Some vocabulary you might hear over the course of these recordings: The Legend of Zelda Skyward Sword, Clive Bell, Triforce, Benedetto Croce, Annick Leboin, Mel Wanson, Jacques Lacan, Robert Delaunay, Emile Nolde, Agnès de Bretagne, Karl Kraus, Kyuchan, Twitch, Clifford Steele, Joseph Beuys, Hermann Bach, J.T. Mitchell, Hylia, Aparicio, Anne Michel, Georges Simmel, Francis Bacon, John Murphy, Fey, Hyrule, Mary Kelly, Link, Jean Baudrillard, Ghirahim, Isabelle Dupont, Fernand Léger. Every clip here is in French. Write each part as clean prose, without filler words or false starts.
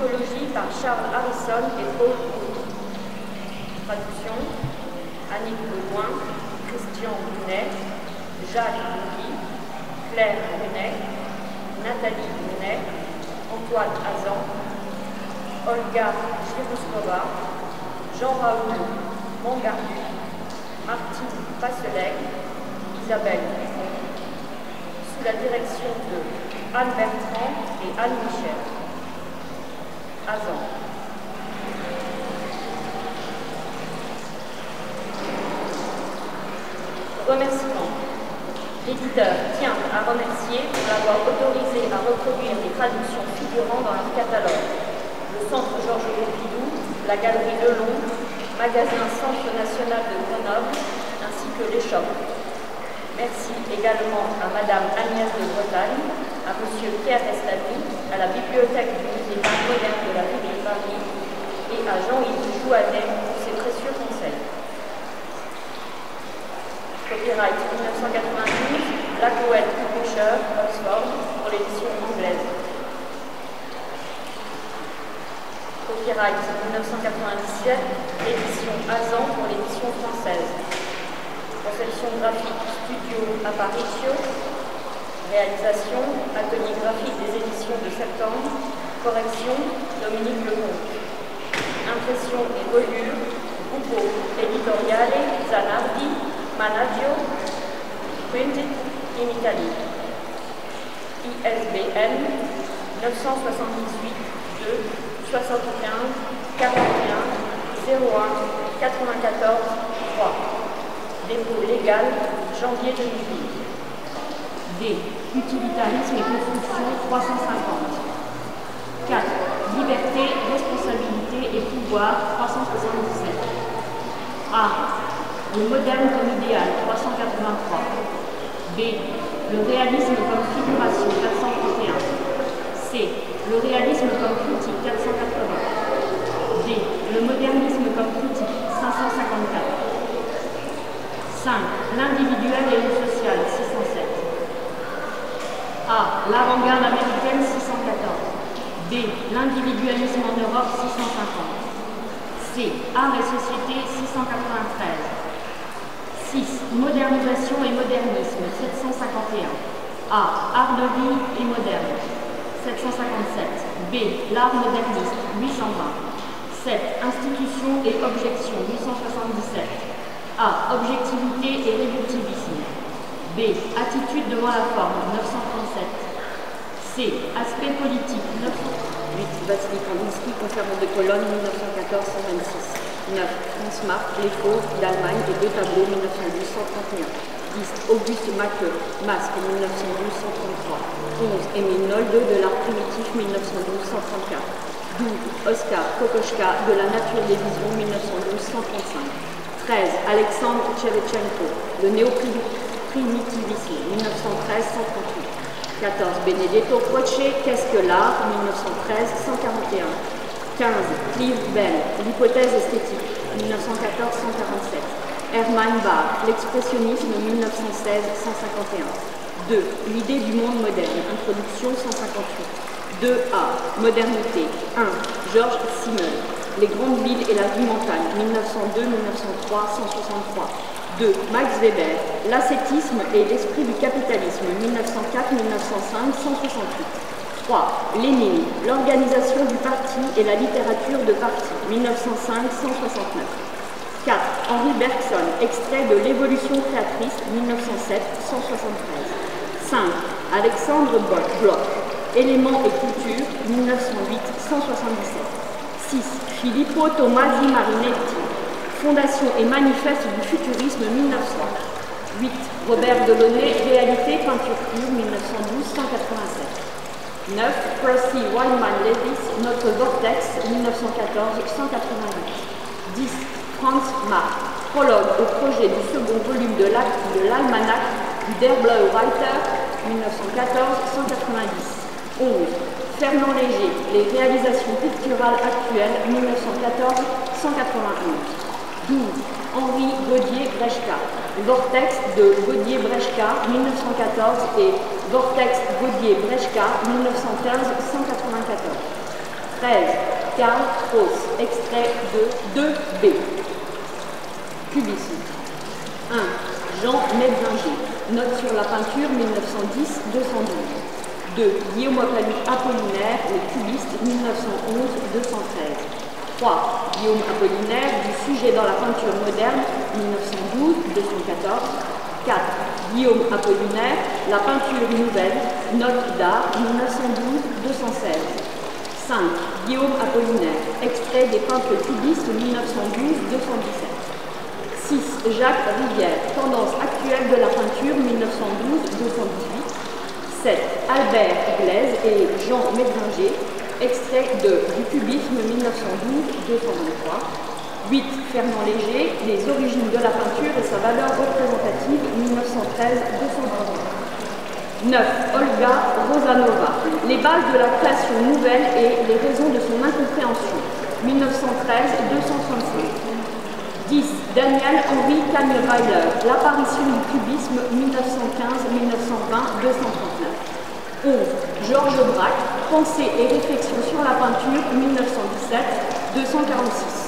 Anthologie par Charles Harrison et Paul Wood. Traduction Annick Leboin, Christian Brunet, Jacques Louis, Claire Brunet, Nathalie Brunet, Antoine Hazan, Olga Joskoa, Jean-Raoul Mangarie, Martine Passelec, Isabelle Dupont, sous la direction de Anne Bertrand et Anne Michel. Hazan. Remerciements. L'éditeur tient à remercier pour l'avoir autorisé à reproduire les traductions figurant dans leur catalogue. Le Centre Georges Pompidou, la Galerie de Londres, Magasin Centre National de Grenoble, ainsi que l'Échoppe. Merci également à Madame Agnès de Bretagne, à Monsieur Pierre Estadi, à la Bibliothèque du Musée d'Art moderne de la Ville de Paris et à Jean-Yves Jouadet pour ses précieux conseils. Copyright 1992, Blackwell et Pusher, Oxford, pour l'édition anglaise. Copyright 1997, édition Hazan pour l'édition française. Conception graphique studio Aparicio. Réalisation atelier graphique des éditions de septembre. Correction Dominique Lecomte. Impression et volume Gruppo Editoriale Zanardi Managgio Printed in Italy. ISBN 978-2-75-41-01-94-3. Dépôt légal janvier 2008. D. Utilitarisme et construction 350. 4. Liberté, responsabilité et pouvoir 377. A. Le moderne comme idéal 383. B. Le réalisme comme figuration 431. C. Le réalisme comme critique, 480. D. Le modernisme comme critique, 554. 5. L'individuel et le social, 607. A. L'avant-garde américaine, 614. B. L'individualisme en Europe, 650. C. Art et société, 693. 6. Modernisation et modernisme, 751. A. Art de vie et moderne. 757. B. L'art moderniste, 820. 7. Institutions et objections, 877. A. Objectivité et réductivisme. B. Attitude devant la forme, 937. C. Aspect politique, 908. Vassili Kandinsky, conférence de Cologne, 1914-126. 9. Franz Marc, Les Fauves d'Allemagne et deux tableaux, 1912-139. 10. Auguste Macke, Masque, 1912-133. 11. Emile Nolde, de l'art primitif, 1912-134. 12. Oskar Kokoschka, de la nature des visions, 1912-135. 13. Alexandre Tcherechenko, le néo-primitivisme, 1913-138. 14. Benedetto Croce, Qu'est-ce que l'art, 1913-141. 15. Clive Bell, l'hypothèse esthétique, 1914-147. Hermann Bach, l'expressionnisme 1916-151. 2. L'idée du monde moderne, introduction 158. 2A. Modernité. 1. Georges Simmel, Les grandes villes et la vie montagne, 1902-1903-163. 2. Max Weber, L'ascétisme et l'esprit du capitalisme, 1904-1905-168. 3. Lénine, L'organisation du parti et la littérature de parti, 1905-169. 4. Henri Bergson, extrait de L'évolution créatrice, 1907-173. 5. Alexandre Bloch, Éléments et culture, 1908-177. 6. Filippo Tomasi Marinetti, Fondation et manifeste du futurisme, 1900. 8. Robert Delaunay, Réalité, peinture pure, 1912-187. 9. Percy Wyman Leviss, Notre vortex, 1914-188. 10. Franz Marc, prologue au projet du second volume de l'almanach du Der Blaue Reiter, 1914-190. 11. Fernand Léger, Les réalisations picturales actuelles, 1914-191. 12. Henri Godier-Brechka, Vortex de Godier-Brechka, 1914 et Vortex Godier-Brechka, 1915-194. 13, Karl Kraus, extrait de 2B. Cubisme. 1. Jean Metzinger, note sur la peinture 1910-212. 2. Guillaume Apollinaire, le cubiste 1911-213. 3. Guillaume Apollinaire, du sujet dans la peinture moderne, 1912-214. 4. Guillaume Apollinaire, la peinture nouvelle, note d'art, 1912-216. 5. Guillaume Apollinaire, extrait des peintres cubistes, 1912-217. 6. Jacques Rivière, tendance actuelle de la peinture, 1912-218. 7. Albert Glaise et Jean Metzinger, extrait du cubisme 1912-223. 8. Fernand Léger, les origines de la peinture et sa valeur représentative 1913-223. 9. Olga Rosanova, les bases de la création nouvelle et les raisons de son incompréhension 1913-235. 10. Daniel Henri Kahnweiler, l'apparition du cubisme 1915-1920-239. 11. Georges Braque, Pensée et réflexion sur la peinture, 1917-246.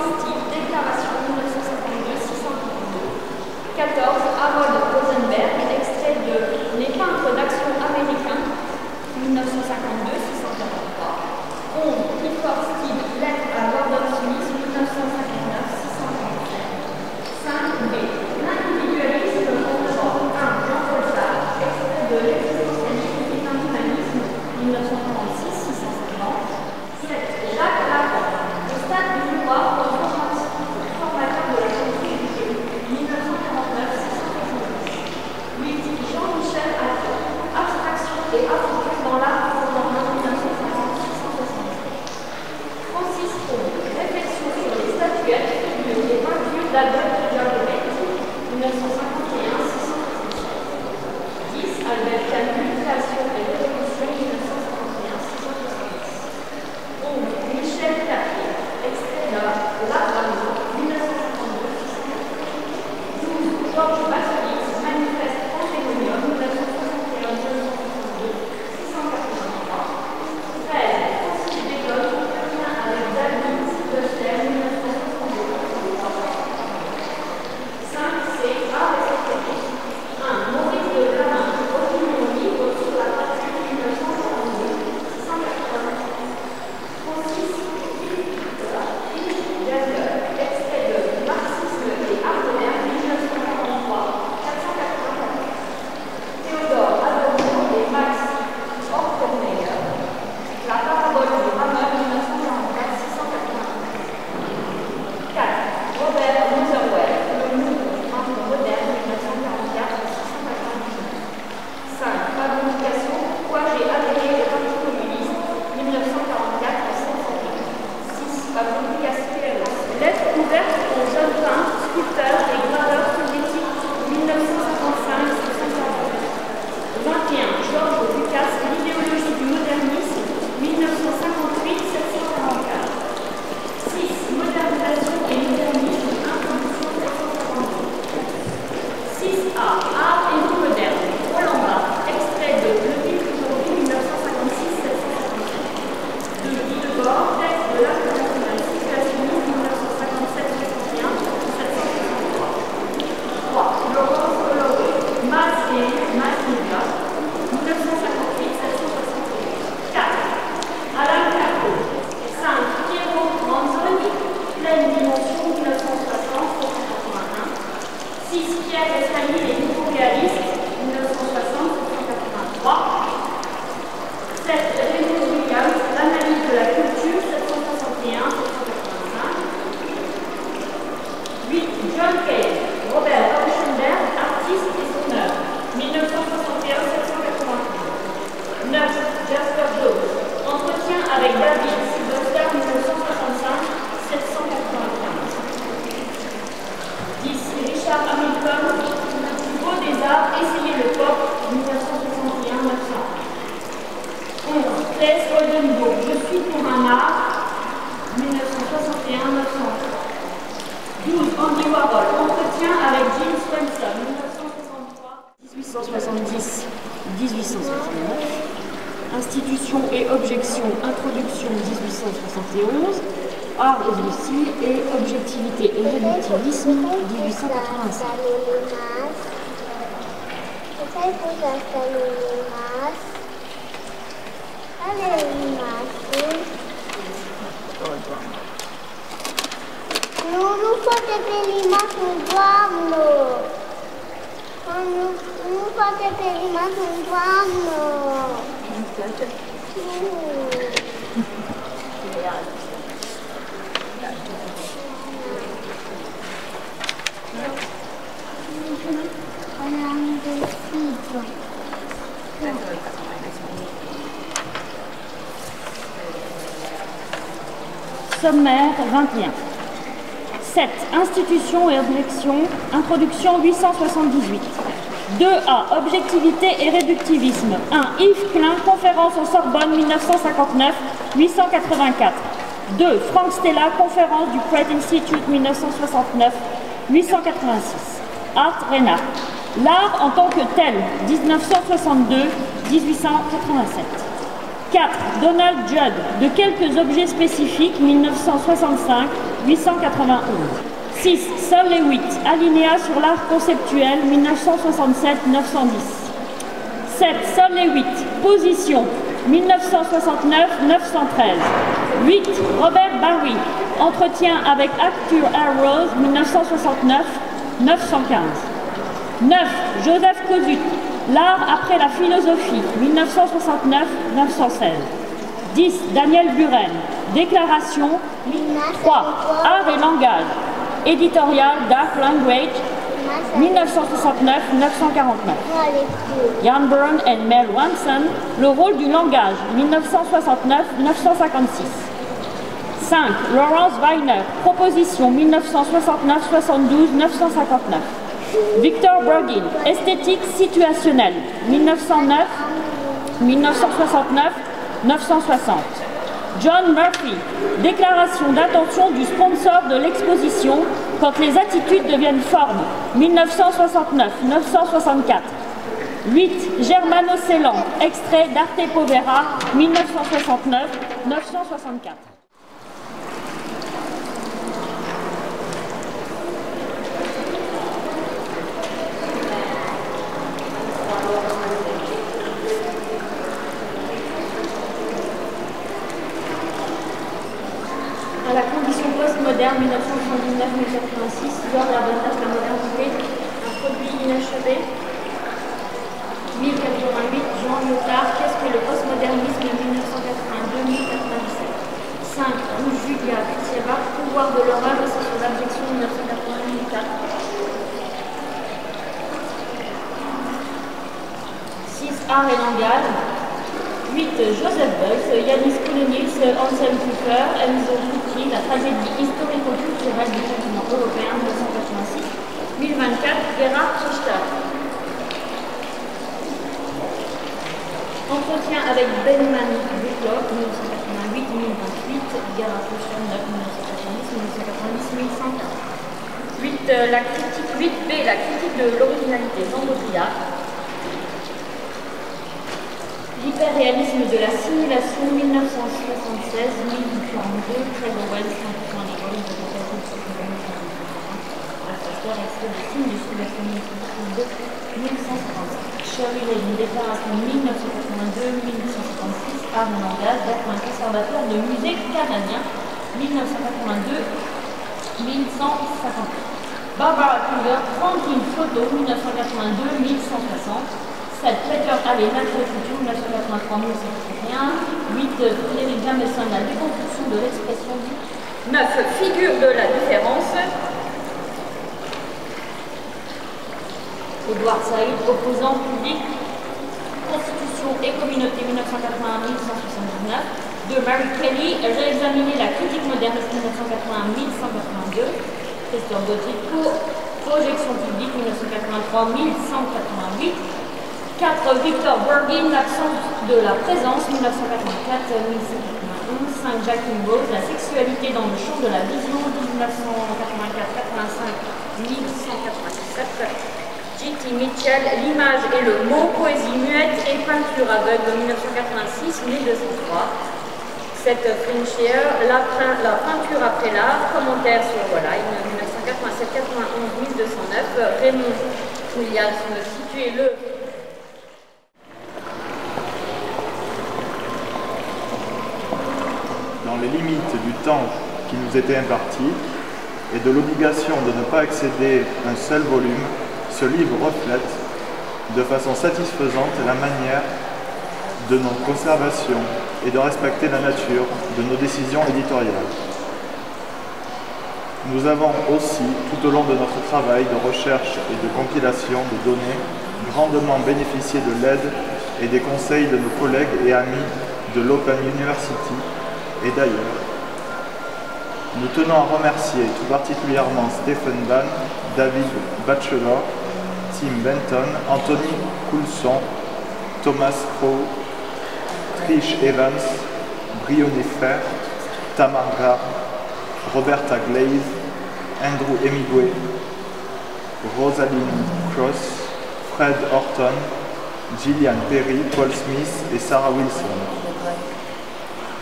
style Déclaration 1952. 14. Harold Rosenberg, extrait de Les peintres d'action américains 1952-643. 11. Clifford Steele, Lettre à Gordon Smith 1959-655. 5. B. L'individualisme en genre 1, Jean Paul Sartre, extrait de L'existentialisme et l'humanisme 1936-650. 7. Jacques Lacan, Le stade du pouvoir en formateur de la collectivité 1949-690. 8. Jean-Michel Athon, Abstraction et Afrique dans l'art contemporain 1950-660. Francis Proulx, Réflexion sur les statuettes, figures et peintures d'Albert Dujarric 1951-666. 10. Albert Camus, Création et Révolution 1951-666. 11. Michel Tapie, extrait de La Bravo 1952-652. 12. Georges Vassili, Manifeste Antémonium 1951-262-683. 13. Francis Bacon, Entretien avec David Sidochel 1932-1933. 5. C'est Art et Esthétique. 1. Maurice de Lamarck, Opinion libre sur la peinture 1942-680. Francis Philippe Gazer, extrait de Marxisme et Ardennais 1943-484. Théodore Adorno et Max Horkheimer, La parabole de Ramon 1944-695. 4. Robert Motherwell, Le Mouvement moderne 1944-698. 5. Fabrication, Pourquoi j'ai adhéré au Parti communiste 1944-158. 6. Fabrication, Lettre ouverte aux jeunes peintres, sculpteurs et graveurs soviétiques 1955-158. 21. Georges Lucas, L'idéologie du modernisme 1958-744. 6. Modernisation et modernisme 1.742. 6. A. Art et non moderne, Roland-Barthes, extrait de Le Titre aujourd'hui 1956-758. 2. Guy Debord, Texte de l'art international situationniste 1957-763. 3. Laurence Holloway, Mas et Masnida 1958-761. 4. Alain Capo. 5. Piero Manzoni, Pleine dimension 1960-181. 6. Pierre Estadi, Les nouveaux réalistes 1960-183. 7. Renaud Williams, L'analyse de la culture 761-785. 8. John Cage, Robert Rauschenberg, Artiste et sonneur 1961-781. 9. Jasper Jones, Entretien avec David Sidochel 1965-795. 10. Richard Hamilton, Beaux des arts, Essayer le pop 1961-900. 11. Thèse Oldenburg, Je suis pour un art 1961-900. 12. Andy Warhol, Entretien avec Jim Swenson 1963-1870-1879. Institutions et objections, introduction 1871, Art et le style et objectivité et réductivisme 1885. Sommaire 21. 7. Institutions et objections. Introduction 878. 2A. Objectivité et réductivisme. 1. Yves Klein, Conférence au Sorbonne, 1959, 884. 2. Frank Stella, Conférence du Pratt Institute, 1969, 886. Art Renard. L'art en tant que tel, 1962, 1887. Cap, Donald Judd, de quelques objets spécifiques, 1965-891. 6. Sol LeWitt, alinéa sur l'art conceptuel, 1967-910. 7. Sol LeWitt, position, 1969-913. 8. Robert Barry, entretien avec Arthur Harrow, 1969-915. 9. Joseph Cosuth, l'art après la philosophie, 1969-916. 10. Daniel Buren, déclaration, 3. Art et langage, éditorial d'Art Language, 1969-949. Jan Burn et Mel Wanson, le rôle du langage, 1969-956. 5. Lawrence Weiner, proposition 1969-72-959. Victor Brogin, esthétique situationnelle, 1909-1969-960. John Murphy, déclaration d'intention du sponsor de l'exposition quand les attitudes deviennent formes, 1969-964. 8. Germano Celan, extrait d'Arte Povera, 1969-964. À la condition post-moderne 1979-1986, lors de la bataille de la modernité, un produit inachevé, 1088, Jean Lyotard, qu'est-ce que le postmodernisme 1982-1997 5. Rouge Julia Pitsieva, pouvoir de l'horreur et sur l'abjection 1981-1984 Art et langage. 8. Joseph Beuys, Yanis Koulonis, Anselm Kuffer, Enzo Fucchi, la tragédie historico-culturelle du continent européen 1986, 1024, Vera Richter. Entretien avec Benjamin Butler, 1988-1028, Gara Fouchon, 1990-1990-1104. 8B, la critique de l'originalité, Jean Baudrillard. L'hyperréalisme de la simulation 1976, 1942, Claire Brunet, 100% des rôles de l'éducation de la est le signe de simulation 1952-1955. Sherry une déclaration 1982-1956, Arnaud Langage, d'être un conservateur de musée canadien, 1982-1150. Barbara Kruger, Franklin Photo, 1982-1160. 7. Peter Allais, Nature Future, 1983-1981. 8. Frédéric Jameson, la déconstruction de l'expression. 9. Figure de la différence. Edouard Saïd, opposant public, Constitution et communauté, 1981-1979. De Mary Kelly, réexaminer la critique moderniste, 1981-1182. Christian Brunet, projection publique, 1983-1188. 4. Victor Bergin, l'absence de la présence, 1984-1991. 5. Jacques Louis, la sexualité dans le champ de la vision, 1984-85-1187. J.T. Mitchell, l'image et le mot, poésie muette et peinture aveugle, 1986-1203. 7. Frinchier, la peinture après l'art, commentaire sur Wallin, 1987-91-1209. Raymond Williams, situez-le. Dans les limites du temps qui nous était imparti et de l'obligation de ne pas excéder un seul volume, ce livre reflète de façon satisfaisante la manière de nos conservations et de respecter la nature de nos décisions éditoriales. Nous avons aussi, tout au long de notre travail de recherche et de compilation de données, grandement bénéficié de l'aide et des conseils de nos collègues et amis de l'Open University. Et d'ailleurs, nous tenons à remercier tout particulièrement Stephen Bann, David Batchelor, Tim Benton, Anthony Coulson, Thomas Crowe, Trish Evans, Briony Fair, Tamar Garr, Roberta Glaze, Andrew Hemingway, Rosaline Cross, Fred Horton, Gillian Perry, Paul Smith et Sarah Wilson.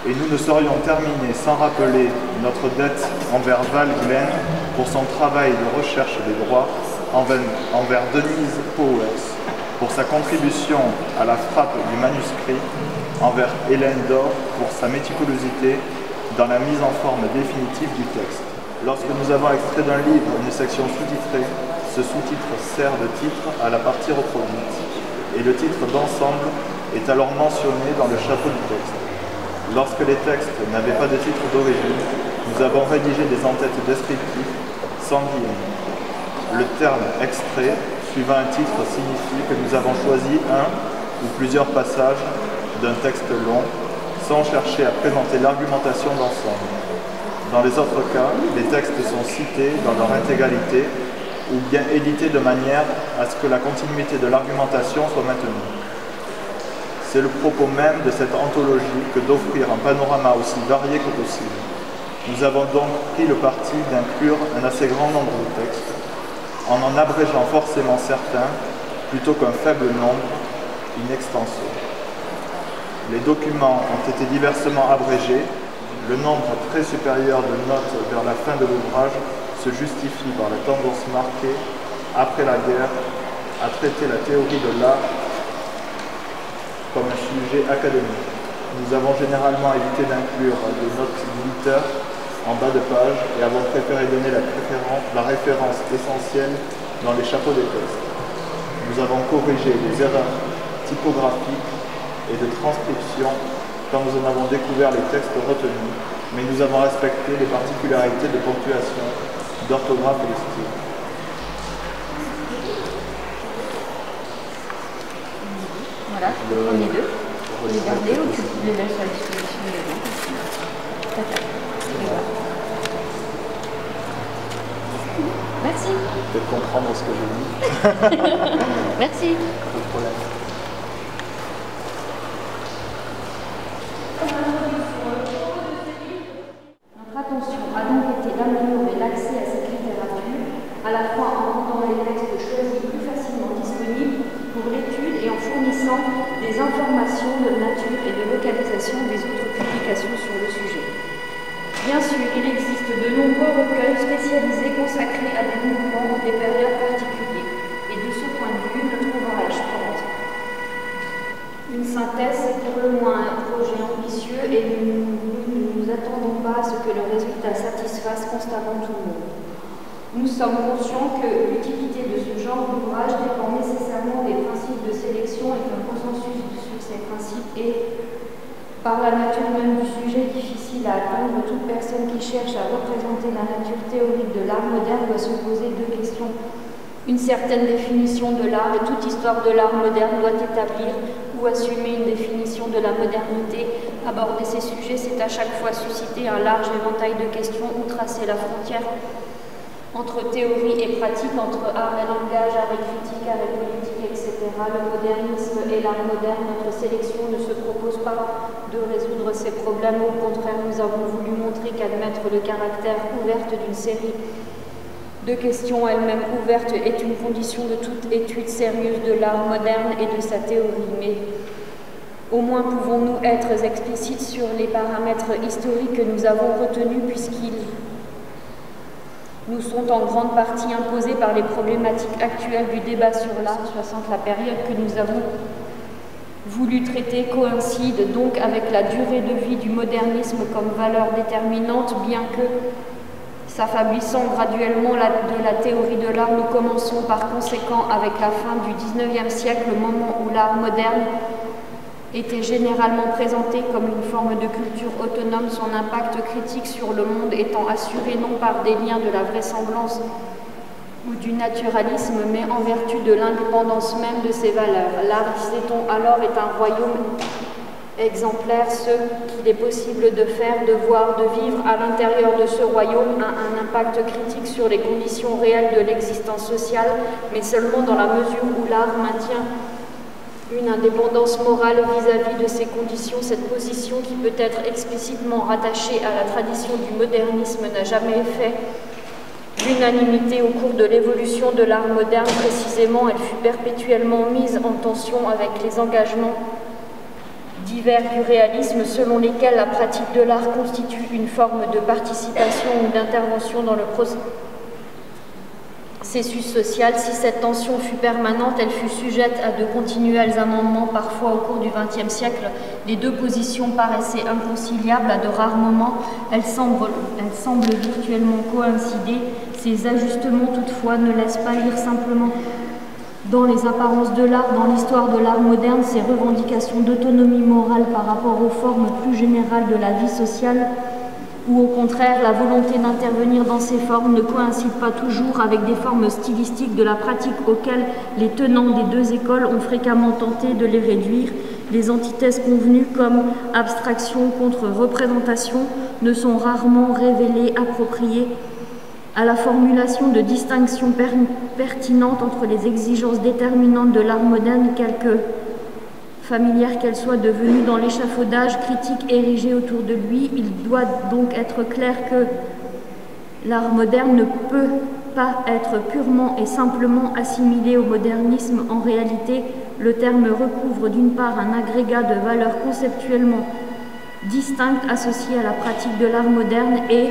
et nous ne saurions terminer sans rappeler notre dette envers Val-Glen pour son travail de recherche des droits, envers Denise Powers pour sa contribution à la frappe du manuscrit, envers Hélène Dor pour sa méticulosité dans la mise en forme définitive du texte. Lorsque nous avons extrait d'un livre une section sous-titrée, ce sous-titre sert de titre à la partie reproduite et le titre d'ensemble est alors mentionné dans le chapeau du texte. Lorsque les textes n'avaient pas de titre d'origine, nous avons rédigé des entêtes descriptives sans guillemets. Le terme extrait suivant un titre signifie que nous avons choisi un ou plusieurs passages d'un texte long sans chercher à présenter l'argumentation d'ensemble. Dans les autres cas, les textes sont cités dans leur intégralité ou bien édités de manière à ce que la continuité de l'argumentation soit maintenue. C'est le propos même de cette anthologie que d'offrir un panorama aussi varié que possible. Nous avons donc pris le parti d'inclure un assez grand nombre de textes, en abrégeant forcément certains, plutôt qu'un faible nombre, inextenso. Les documents ont été diversement abrégés. Le nombre très supérieur de notes vers la fin de l'ouvrage se justifie par la tendance marquée, après la guerre, à traiter la théorie de l'art comme un sujet académique. Nous avons généralement évité d'inclure des notes militaires en bas de page et avons préféré donner la référence essentielle dans les chapeaux des textes. Nous avons corrigé les erreurs typographiques et de transcription quand nous en avons découvert les textes retenus, mais nous avons respecté les particularités de ponctuation, d'orthographe et de style. Voilà, on est deux. On est gardé ou tu les laisses à disposition des gens ? Merci. Peut-être comprendre ce que j'ai dit. Merci. Pas de problème. Notre attention a donc été d'améliorer l'accès à cette littérature, à la fois en rendant les textes choisis plus facilement disponibles pour l'étude et en fournissant des informations de nature et de localisation des autres publications sur le sujet. Bien sûr, il existe de nombreux recueils spécialisés consacrés à des mouvements ou des périodes particulières, et de ce point de vue, notre ouvrage porte une synthèse, c'est pour le moins un projet ambitieux et nous ne nous attendons pas à ce que le résultat satisfasse constamment tout le monde. Nous sommes conscients que l'utilité de ce genre d'ouvrage dépend nécessairement des principes de sélection et d'un consensus sur ces principes et, par la nature même du sujet difficile à atteindre, toute personne qui cherche à représenter la nature théorique de l'art moderne doit se poser deux questions. Une certaine définition de l'art et toute histoire de l'art moderne doit établir ou assumer une définition de la modernité. Aborder ces sujets, c'est à chaque fois susciter un large éventail de questions ou tracer la frontière entre théorie et pratique, entre art et langage, art et critique, art et politique, etc. Le modernisme et l'art moderne, notre sélection ne se propose pas de résoudre ces problèmes. Au contraire, nous avons voulu montrer qu'admettre le caractère ouvert d'une série de questions elles-mêmes ouvertes est une condition de toute étude sérieuse de l'art moderne et de sa théorie. Mais au moins pouvons-nous être explicites sur les paramètres historiques que nous avons retenus puisqu'ils nous sont en grande partie imposés par les problématiques actuelles du débat sur l'art. La période que nous avons voulu traiter coïncide donc avec la durée de vie du modernisme comme valeur déterminante, bien que s'affaiblissant graduellement de la théorie de l'art, nous commençons par conséquent avec la fin du XIXe siècle, le moment où l'art moderne était généralement présenté comme une forme de culture autonome, son impact critique sur le monde étant assuré non par des liens de la vraisemblance ou du naturalisme, mais en vertu de l'indépendance même de ses valeurs. L'art, disait-on alors, est un royaume exemplaire, ce qu'il est possible de faire, de voir, de vivre à l'intérieur de ce royaume a un impact critique sur les conditions réelles de l'existence sociale, mais seulement dans la mesure où l'art maintient une indépendance morale vis-à-vis de ces conditions. Cette position, qui peut être explicitement rattachée à la tradition du modernisme, n'a jamais fait l'unanimité au cours de l'évolution de l'art moderne. Précisément, elle fut perpétuellement mise en tension avec les engagements divers du réalisme selon lesquels la pratique de l'art constitue une forme de participation ou d'intervention dans le processus social. Si cette tension fut permanente, elle fut sujette à de continuels amendements, parfois au cours du XXe siècle. Les deux positions paraissaient inconciliables. À de rares moments, elles semblent virtuellement coïncider. Ces ajustements, toutefois, ne laissent pas lire simplement dans les apparences de l'art, dans l'histoire de l'art moderne, ces revendications d'autonomie morale par rapport aux formes plus générales de la vie sociale, ou au contraire, la volonté d'intervenir dans ces formes ne coïncide pas toujours avec des formes stylistiques de la pratique auxquelles les tenants des deux écoles ont fréquemment tenté de les réduire. Les antithèses convenues comme abstraction contre représentation ne sont rarement révélées appropriées à la formulation de distinctions pertinentes entre les exigences déterminantes de l'art moderne, quelque familière qu'elle soit devenue dans l'échafaudage critique érigé autour de lui. Il doit donc être clair que l'art moderne ne peut pas être purement et simplement assimilé au modernisme. En réalité, le terme recouvre d'une part un agrégat de valeurs conceptuellement distinctes associées à la pratique de l'art moderne et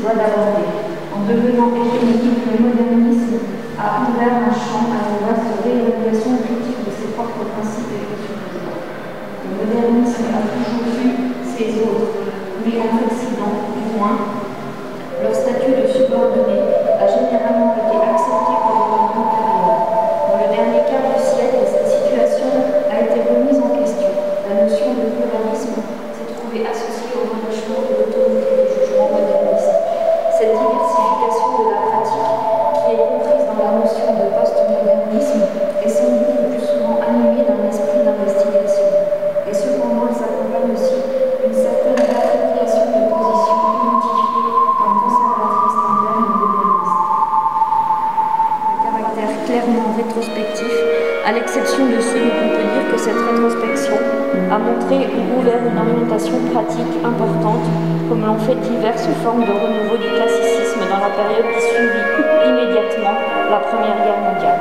voie d'aborder. En devenant hégémonique, le modernisme a ouvert un champ à une vaste réévaluation critique de ses propres principes et présupposés. Le modernisme a toujours vu ses autres, mais en Occident, du moins, leur statut de subordonné a généralement été accepté pour les mouvements antérieurs. Dans le dernier quart du siècle, cette situation a été remise en question. La notion de pluralisme s'est trouvée associée au relâchement de l'autorité du jugement moderniste. Cette diversification de la pratique, qui est comprise dans la notion de postmodernisme, est sans doute le plus souvent animée d'un esprit d'investigation. Et cependant, elle s'accompagne aussi d'une certaine appropriation de positions identifiées comme conservatrices internes et modernistes. Le caractère clairement rétrospectif, à l'exception de ceux où on peut dire que cette rétrospection a montré ou ouvert une orientation pratique importante, comme l'ont fait diverses formes de renouveau du classicisme dans la période qui suivit immédiatement la Première Guerre mondiale.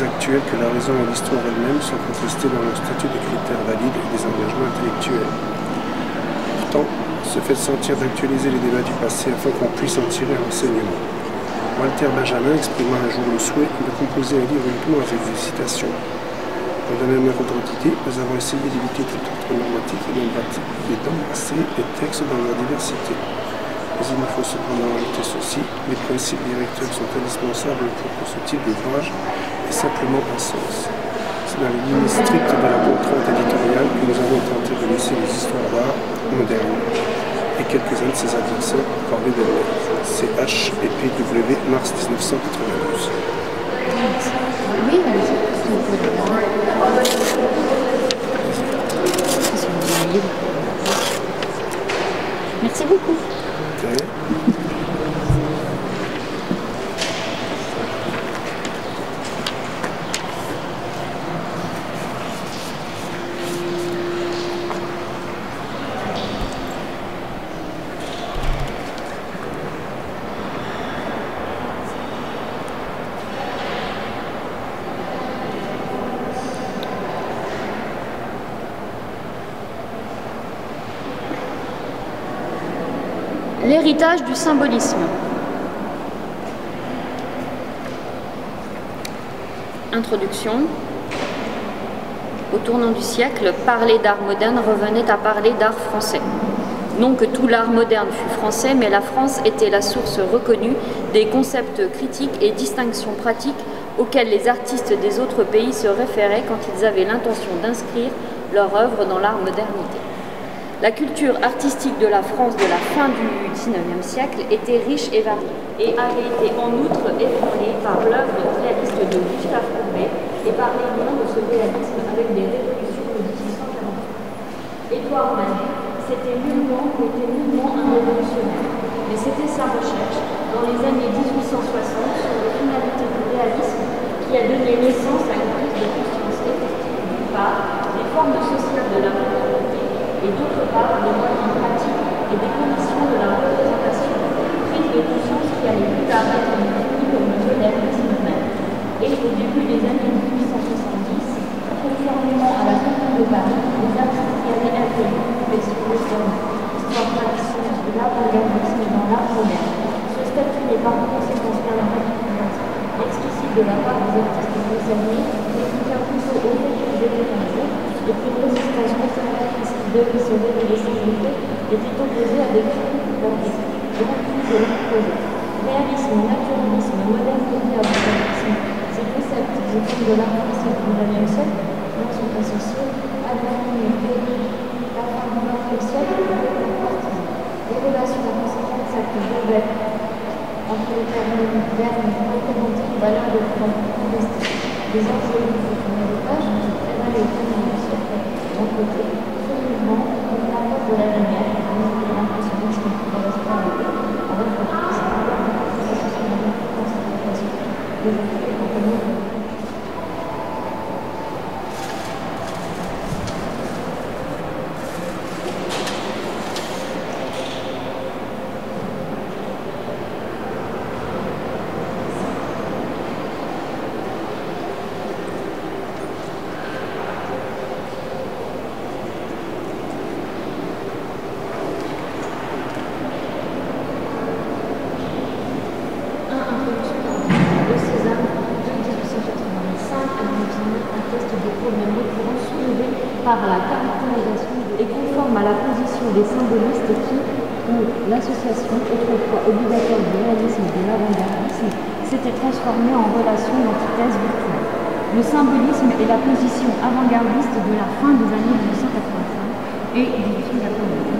Actuelle que la raison et l'histoire elles-mêmes sont contestées dans leur statut de critères valides et des engagements intellectuels. Pourtant, se fait sentir d'actualiser les débats du passé afin qu'on puisse en tirer un enseignement. Walter Benjamin exprima un jour le souhait de composer un livre uniquement avec des citations. Dans le même ordre d'idée, nous avons essayé d'éviter toute autre normative et d'embrasser les textes dans leur diversité. Mais il nous faut cependant ajouter ceci, les principes directeurs sont indispensables pour que ce type d'ouvrage simplement un sens. C'est dans les lignes strictes de la contrainte éditoriale que nous avons tenté de laisser les histoires d'art modernes et quelques-uns de ses adversaires parmi de l'autre. CH et PW, mars 1992. Oui, merci beaucoup. Okay. L'héritage du symbolisme. Introduction. Au tournant du siècle, parler d'art moderne revenait à parler d'art français. Non que tout l'art moderne fût français, mais la France était la source reconnue des concepts critiques et distinctions pratiques auxquels les artistes des autres pays se référaient quand ils avaient l'intention d'inscrire leur œuvre dans l'art modernité. La culture artistique de la France de la fin du XIXe siècle était riche et variée et avait été en outre ébranlée par l'œuvre réaliste de Gustave Courbet et par les mouvements de ce réalisme avec des révolutions de 1840. Édouard Manet n'était nullement un révolutionnaire, mais c'était sa recherche dans les années 1860 sur les finalités du réalisme qui a donné naissance à une prise de conscience effective d'une part des formes sociales de la modernité et d'autre part des moyens pratiques et des conditions de la représentation, prise de conscience qui allait plus tard être une technique au milieu de la médecine humaine. Et au début des années 1870, conformément à la Commune de Paris, les artistes y avaient inclus l'histoire traditionnelle de l'art organisme dans l'art moderne. Ce statut n'est pas en conséquence par la manière explicite de la part des artistes concernés, mais qui tient plutôt au fait que les étrangers, et qu'une résistance conservatrice qui devait se révéler sans effet, était opposée à des critiques d'artistes, de refus de leur projet. Réalisme, naturalisme, modernité, absurdisme, ces concepts qui font de l'art français du XIXe siècle, sont associés à la modernité. Les relations à conséquence actes nouvelles entre les termes modernes représentent une valeur de plan des enjeux du héritage qui prévalent au premier du siècle. D'un côté, ce mouvement, la porte de la lumière, et l'impressionnisme qui correspond à l'autre, avec la conséquence de la concentration des enjeux et compagnies. Le symbolisme est la position avant-gardiste de la fin des années 1985 et du film d'Apollinaire.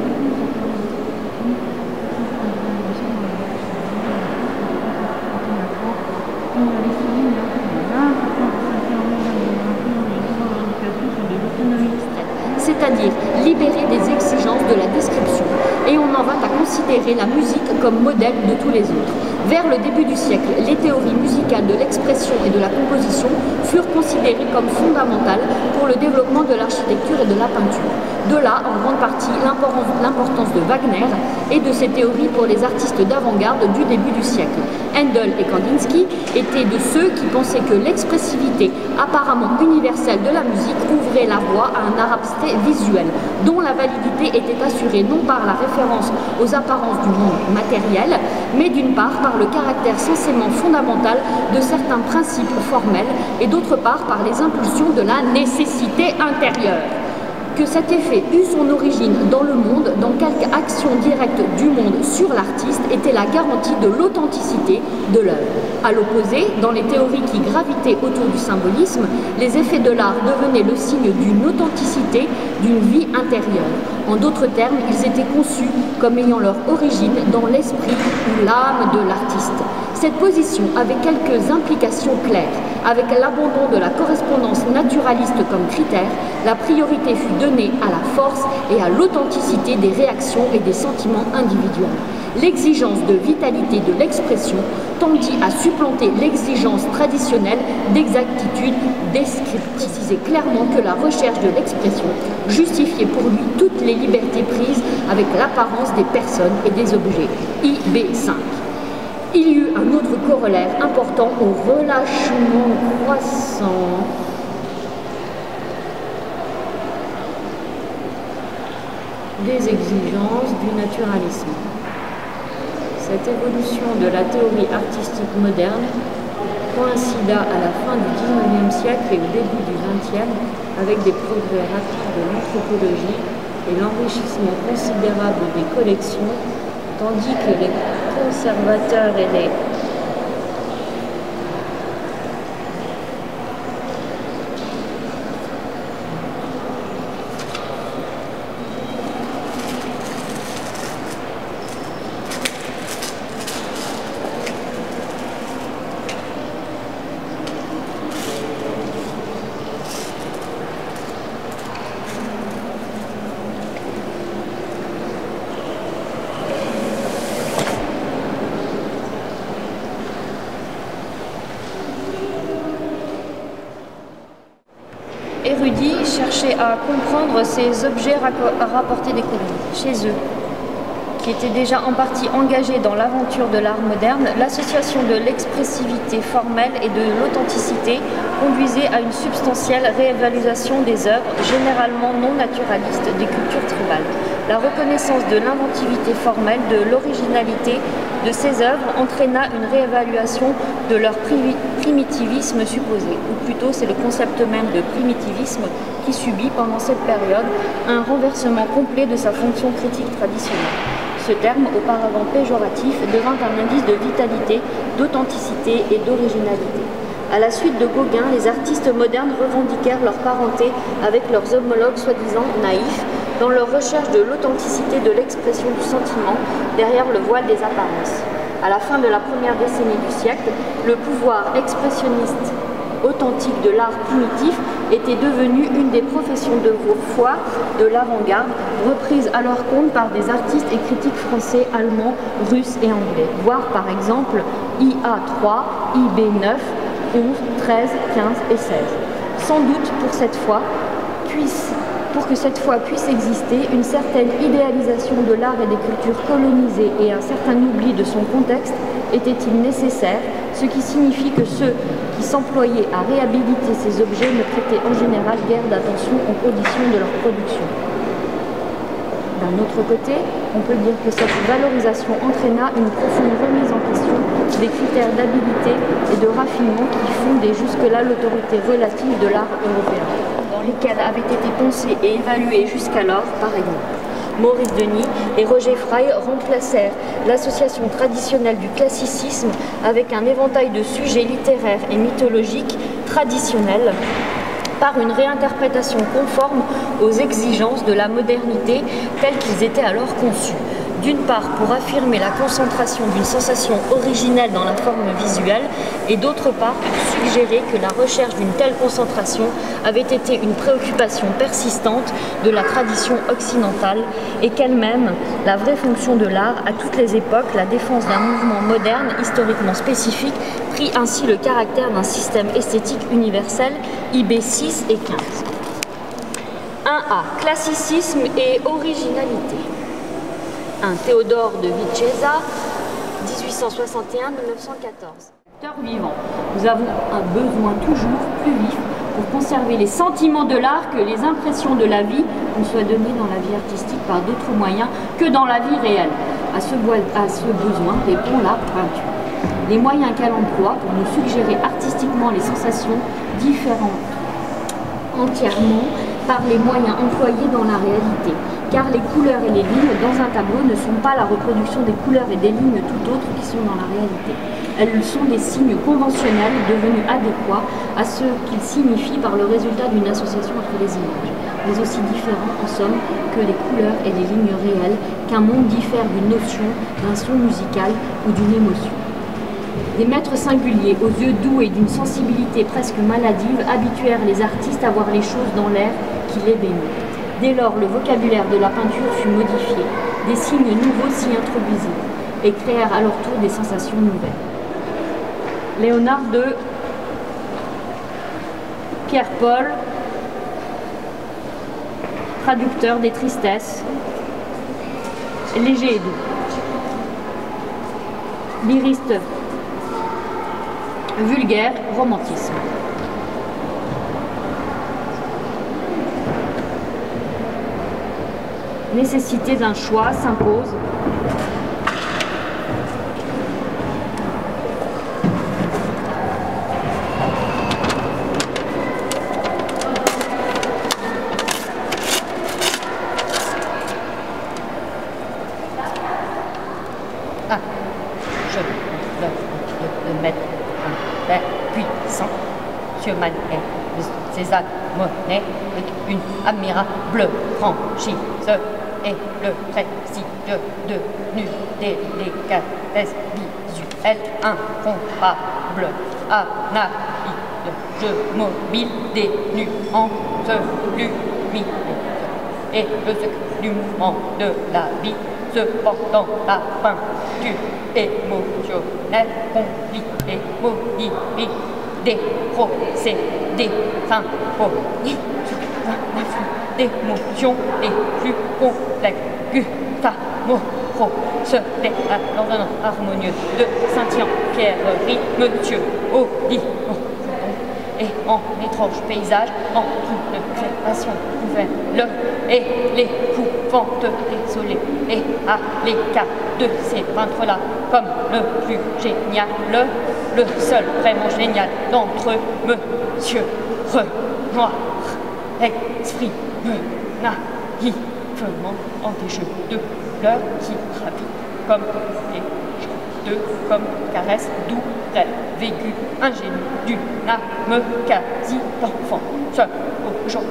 C'est-à-dire libérer des exigences de la description, et on en va à considérer la musique comme modèle de tous les autres. Vers le début du siècle, les théories musicales de l'expression et de la composition furent considérées comme fondamentales pour le développement de l'architecture et de la peinture. De là, en grande partie, l'importance de Wagner et de ses théories pour les artistes d'avant-garde du début du siècle. Handel et Kandinsky étaient de ceux qui pensaient que l'expressivité apparemment universelle de la musique ouvrait la voie à un art abstrait visuel, dont la validité était assurée non par la référence aux apparences du monde matériel, mais d'une part par le caractère censément fondamental de certains principes formels et d'autre part par les impulsions de la nécessité intérieure. Que cet effet eut son origine dans le monde, dans quelque action directe du monde sur l'artiste, était la garantie de l'authenticité de l'œuvre. A l'opposé, dans les théories qui gravitaient autour du symbolisme, les effets de l'art devenaient le signe d'une authenticité, d'une vie intérieure. En d'autres termes, ils étaient conçus comme ayant leur origine dans l'esprit ou l'âme de l'artiste. Cette position avait quelques implications claires. Avec l'abandon de la correspondance naturaliste comme critère, la priorité fut donnée à la force et à l'authenticité des réactions et des sentiments individuels. L'exigence de vitalité de l'expression tendit à supplanter l'exigence traditionnelle d'exactitude descriptive. Précisait clairement que la recherche de l'expression justifiait pour lui toutes les libertés prises avec l'apparence des personnes et des objets. IB5. Il y eut un autre corollaire important au relâchement croissant. Des exigences du naturalisme. Cette évolution de la théorie artistique moderne coïncida à la fin du XIXe siècle et au début du XXe avec des progrès rapides de l'anthropologie et l'enrichissement considérable des collections, tandis que les conservateurs et les érudits cherchaient à comprendre ces objets rapportés des colonies. Chez eux, qui étaient déjà en partie engagés dans l'aventure de l'art moderne, l'association de l'expressivité formelle et de l'authenticité conduisait à une substantielle réévaluation des œuvres, généralement non naturalistes, des cultures tribales. La reconnaissance de l'inventivité formelle, de l'originalité de ces œuvres entraîna une réévaluation de leur primitivisme supposé, ou plutôt c'est le concept même de primitivisme qui subit pendant cette période un renversement complet de sa fonction critique traditionnelle. Ce terme, auparavant péjoratif, devint un indice de vitalité, d'authenticité et d'originalité. À la suite de Gauguin, les artistes modernes revendiquèrent leur parenté avec leurs homologues soi-disant naïfs, dans leur recherche de l'authenticité de l'expression du sentiment derrière le voile des apparences. À la fin de la première décennie du siècle, le pouvoir expressionniste authentique de l'art primitif était devenu une des professions de foi de l'avant-garde, reprise à leur compte par des artistes et critiques français, allemands, russes et anglais. Voir par exemple IA3, IB9, 11, 13, 15 et 16. Sans doute pour que cette foi puisse exister, une certaine idéalisation de l'art et des cultures colonisées et un certain oubli de son contexte était-il nécessaire, ce qui signifie que ceux qui s'employaient à réhabiliter ces objets ne prêtaient en général guère d'attention aux conditions de leur production. D'un autre côté, on peut dire que cette valorisation entraîna une profonde remise en question des critères d'habilité et de raffinement qui fondaient jusque-là l'autorité relative de l'art européen, lesquels avaient été pensés et évalués jusqu'alors, par exemple. Maurice Denis et Roger Fry remplacèrent l'association traditionnelle du classicisme avec un éventail de sujets littéraires et mythologiques traditionnels par une réinterprétation conforme aux exigences de la modernité telles qu'ils étaient alors conçus. D'une part, pour affirmer la concentration d'une sensation originelle dans la forme visuelle, et d'autre part, pour suggérer que la recherche d'une telle concentration avait été une préoccupation persistante de la tradition occidentale, et qu'elle-même, la vraie fonction de l'art, à toutes les époques, la défense d'un mouvement moderne, historiquement spécifique, prit ainsi le caractère d'un système esthétique universel, IB 6 et 15. 1A. Classicisme et originalité. 1. Théodore de Vicenza, 1861-1914. Acteur vivant, nous avons un besoin toujours plus vif pour conserver les sentiments de l'art que les impressions de la vie qu'on soit données dans la vie artistique par d'autres moyens que dans la vie réelle. À ce besoin répond la peinture. Les moyens qu'elle emploie pour nous suggérer artistiquement les sensations différentes entièrement par les moyens employés dans la réalité, car les couleurs et les lignes dans un tableau ne sont pas la reproduction des couleurs et des lignes tout autres qui sont dans la réalité. Elles sont des signes conventionnels devenus adéquats à ce qu'ils signifient par le résultat d'une association entre les images, mais aussi différents en somme que les couleurs et les lignes réelles, qu'un monde diffère d'une notion, d'un son musical ou d'une émotion. Des maîtres singuliers, aux yeux doux et d'une sensibilité presque maladive, habituèrent les artistes à voir les choses dans l'air qui les bénit. Dès lors, le vocabulaire de la peinture fut modifié, des signes nouveaux s'y introduisirent et créèrent à leur tour des sensations nouvelles. Léonard de Pierre-Paul, traducteur des Tristesses, Léger et doux. Lyriste vulgaire, romantisme. Nécessité d'un choix s'impose. César Monet, une admirable franchise et le prestige devenu des délicatesses visuelles incompables. Analyse de jeu mobile des nuances lumineuses et le secret du mouvement de la vie. Cependant, la peinture émotionnelle compliquée modifie des procès, des symphonies, des motions les plus complexes. Gustavo Croce, des ordonnances harmonieuses de Saint-Pierre, rythme Dieu, au lit, et en étrange paysage, en toute création nouvelle, et l'épouvante désolée, et à l'écart de ces peintres-là, comme le plus génial, le seul vraiment génial d'entre eux, Monsieur Renoir, exprime naïvement en des jeux de fleurs qui ravit comme des de comme caresse doux, rêve, vécu, ingénu, du âme quasi d'enfant, seul aujourd'hui,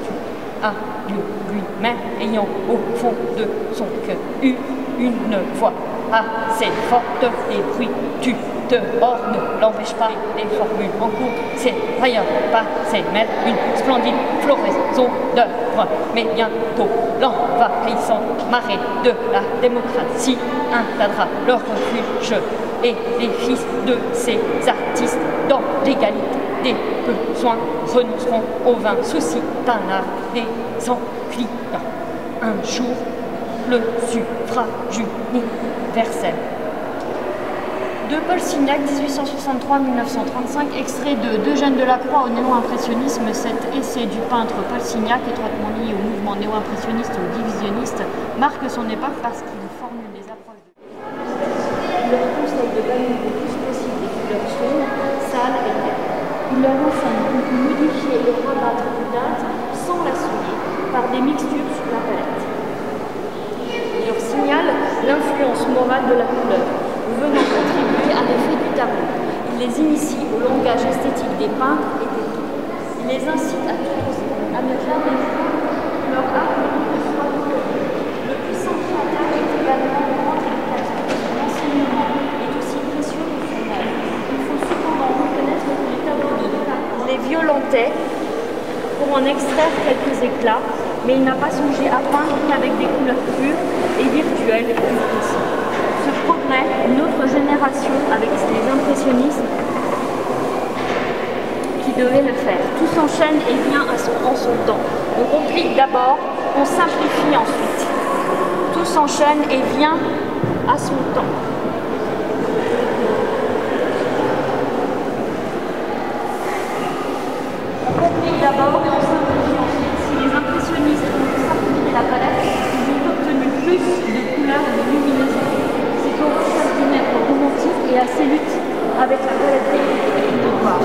à Dieu lui-même, ayant au fond de son cœur eu une voix assez forte et bruit, tu te orne, l'empêche pas les formules en cours, c'est rien, pas c'est mettre une splendide floraison d'œuvre, mais bientôt l'envahissante marée de la démocratie atteindra leur refuge et les fils de ces artistes dans l'égalité des besoins renonceront aux vains soucis d'un art des enclins. Un jour, le suffrage universel. De Paul Signac, 1863-1935, extrait de Eugène Delacroix au néo-impressionnisme, cet essai du peintre Paul Signac, étroitement lié au mouvement néo-impressionniste ou divisionniste, marque son époque parce qu'il formule des approches de... Il leur conseille de bannir le plus possible les couleurs jaunes, sales et vertes. Il leur enseigne de modifier et rabattre une date sans la souiller par des mixtures sur la palette. Il leur signale l'influence morale de la couleur, venant contribuer à l'effet du tableau. Il les initie au langage esthétique des peintres et des livres. Il les incite à tous à ne jamais faire leur art de soi. Le puissant attaque est également grand indicateur. L'enseignement est aussi précieux que son âge. Il faut cependant reconnaître que les tableaux de Delacroix les violentait pour en extraire quelques éclats, mais il n'a pas songé à peindre qu'avec des couleurs pures et virtuelles plus précises. Notre génération avec les impressionnistes qui devait le faire. Tout s'enchaîne et vient en son temps. On complique d'abord, on simplifie ensuite. Tout s'enchaîne et vient à son temps. On complique d'abord et on simplifie ensuite. Si les impressionnistes ont simplifié la palette, ils ont obtenu plus de couleurs et de luminosité. Romantique et assez lutte avec la palette et le noir.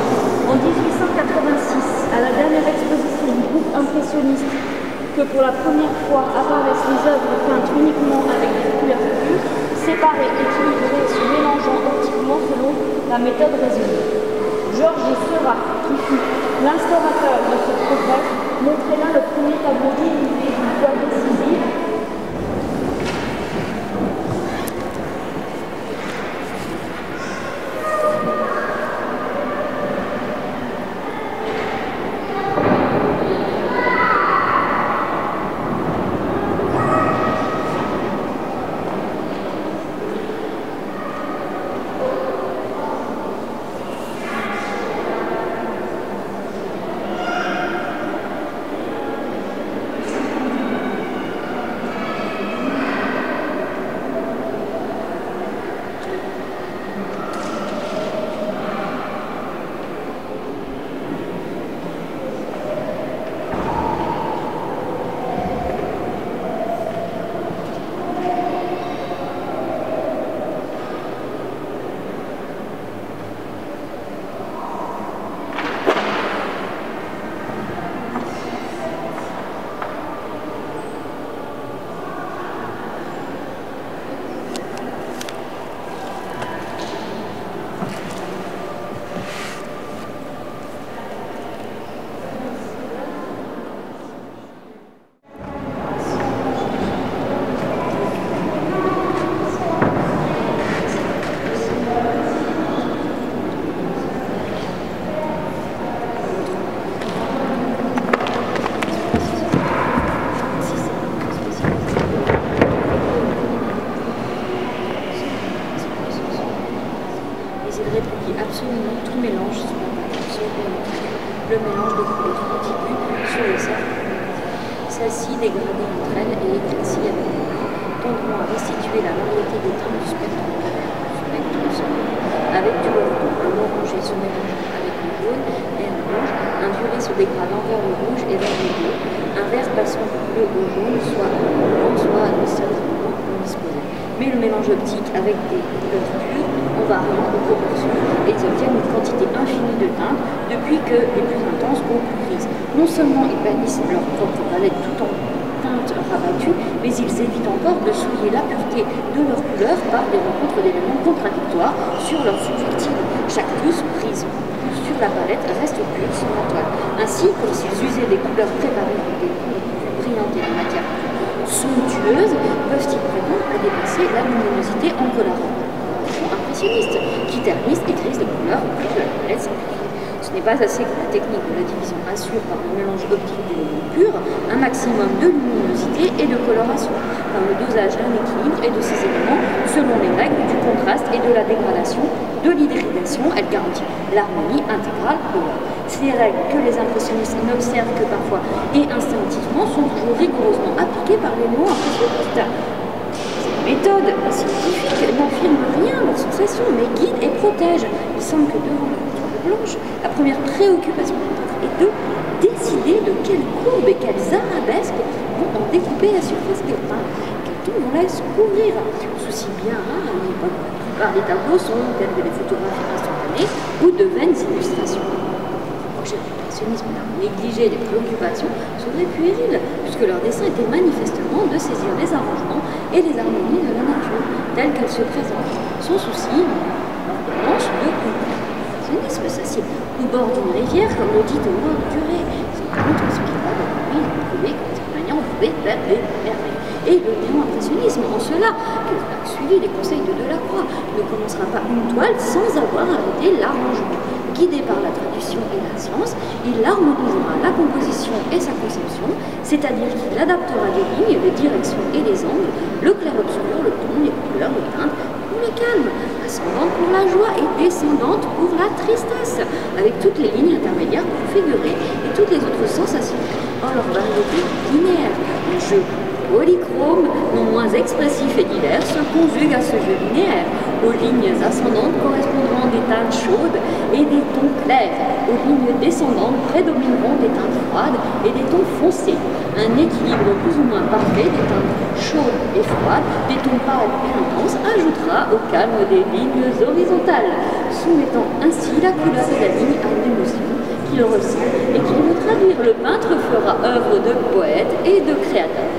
En 1886, à la dernière exposition du groupe impressionniste, que pour la première fois apparaissent les œuvres peintes uniquement avec des couleurs pures, séparées, équilibrées, se mélangeant optiquement selon la méthode raisonnée. Georges Seurat, qui fut l'instaurateur de ce progrès, montrait là le premier tableau délivré d'une fois décisive. sur le mélange de couleurs continues sur les sables, s'assit dégradée entre elles et éclaircie avec elle, tendront à restituer la variété des teintes du spectre avec du bordeaux, le blanc rouge et se mélangeant avec le jaune et le rouge, un violet se dégradant vers le rouge et vers le bleu, un vert passant du bleu au jaune, soit à blanc, soit à nostalgiquement indisposé. Mais le mélange optique avec des couleurs pures, en variant aux proportions, et ils obtiennent une quantité infinie de teintes, depuis que les plus intenses ou plus grises. Non seulement ils bannissent leur propre palette tout en teintes rabattues, mais ils évitent encore de souiller la pureté de leurs couleurs par des rencontres d'éléments contradictoires sur leur subjectif. Chaque plus prise sur la palette reste pure sur la toile. Ainsi, comme s'ils usaient des couleurs préparées avec des brillantes et des matières somptueuses, peuvent-ils prétendre à dépasser la luminosité en colorant un fond impressionniste qui ternisse et grise les couleurs au plus de la palette simplifiée. Ce n'est pas assez que la technique de la division assure par le mélange optique d'éléments purs un maximum de luminosité et de coloration, par le dosage d'un équilibre et de ces éléments selon les règles du contraste et de la dégradation, de l'hydridation, elle garantit l'harmonie intégrale colorée. Ces règles que les impressionnistes n'observent que parfois et instinctivement sont toujours rigoureusement appliquées par les mots impressionnistes. Cette méthode scientifique n'affirme rien dans son session, mais guide et protège. Il semble que devant la toile blanche, la première préoccupation du peintre est de décider de quelles courbes et quelles arabesques vont en découper la surface des peintres, quel ton on laisse couvrir. Souci bien rare à l'époque, la plupart des tableaux sont tels que les photographies instantanées ou de vaines illustrations. Le impressionnisme négligeait les préoccupations seraient puériles, puisque leur dessin était manifestement de saisir les arrangements et les harmonies de la nature, telles qu'elles se présentent, sans souci, l'ordonnance de couleur. L'impressionnisme s'assied au bord d'une rivière, comme le dit au mort curé, sans contre ce qui va de l'huile, prouver que les manières on pouvait faire des merveilles. Et le néo-impressionnisme, en cela, que a suivi les conseils de Delacroix, ne commencera pas une toile sans avoir arrêté l'arrangement. Guidé par la tradition et la science, il harmonisera la composition et sa conception, c'est-à-dire qu'il adaptera les lignes, les directions et les angles, le clair-obscur, le ton, les couleurs, les teintes, pour les calmes, ascendante pour la joie et descendante pour la tristesse, avec toutes les lignes intermédiaires configurées et toutes les autres sensations en leur variété linéaire. Le jeu polychrome, non moins expressif et divers, se conjugue à ce jeu linéaire. Aux lignes ascendantes correspondront des teintes chaudes et des tons clairs. Aux lignes descendantes prédomineront des teintes froides et des tons foncés. Un équilibre plus ou moins parfait des teintes chaudes et froides, des tons pâles et intenses, ajoutera au calme des lignes horizontales, soumettant ainsi la couleur de la ligne à une émotion qui le ressent et qui veut traduire. Le peintre fera œuvre de poète et de créateur.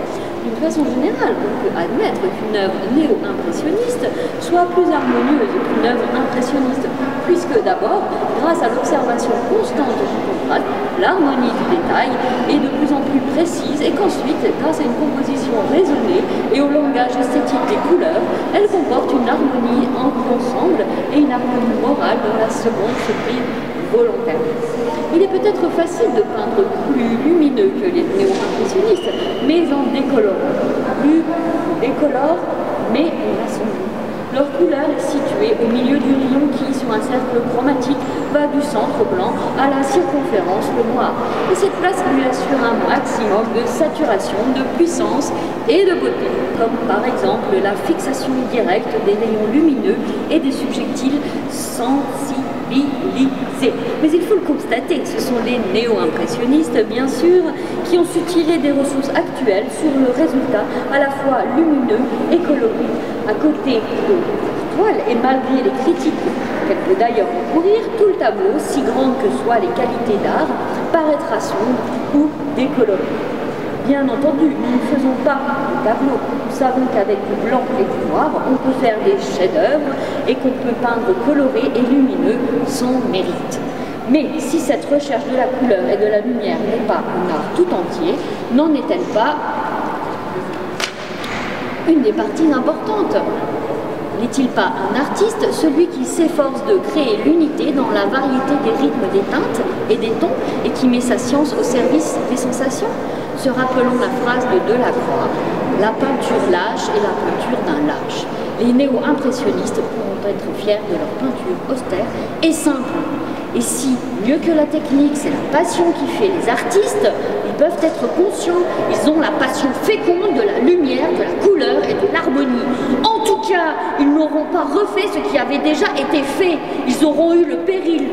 D'une façon générale, on peut admettre qu'une œuvre néo-impressionniste soit plus harmonieuse qu'une œuvre impressionniste, puisque d'abord, grâce à l'observation constante du contraste, l'harmonie du détail est de plus en plus précise et qu'ensuite, grâce à une composition raisonnée et au langage esthétique des couleurs, elle comporte une harmonie en ensemble et une harmonie morale dans la seconde surprise. Il est peut-être facile de peindre plus lumineux que les néo-impressionnistes, mais en décolorant. Plus décolore, mais en assombrit. Leur couleur est située au milieu du rayon qui, sur un cercle chromatique, va du centre blanc à la circonférence noire. Et cette place lui assure un maximum de saturation, de puissance et de beauté, comme par exemple la fixation directe des rayons lumineux et des subjectiles sensibles. Mais il faut le constater, ce sont les néo-impressionnistes, bien sûr, qui ont su tirer des ressources actuelles sur le résultat à la fois lumineux et coloré. À côté de la toile, et malgré les critiques qu'elle peut d'ailleurs encourir, tout le tableau, si grande que soient les qualités d'art, paraîtra sombre ou décoloré. Bien entendu, nous ne faisons pas de tableau. Nous savons qu'avec du blanc et du noir, on peut faire des chefs-d'œuvre et qu'on peut peindre coloré et lumineux sans mérite. Mais si cette recherche de la couleur et de la lumière n'est pas un art tout entier, n'en est-elle pas une des parties importantes ? N'est-il pas un artiste, celui qui s'efforce de créer l'unité dans la variété des rythmes des teintes et des tons et qui met sa science au service des sensations ? Se rappelant la phrase de Delacroix, la peinture lâche et la peinture d'un lâche. Les néo-impressionnistes pourront être fiers de leur peinture austère et simple. Et si, mieux que la technique, c'est la passion qui fait les artistes, ils peuvent être conscients, ils ont la passion féconde de la lumière, de la couleur et de l'harmonie. En tout cas, ils n'auront pas refait ce qui avait déjà été fait. Ils auront eu le péril,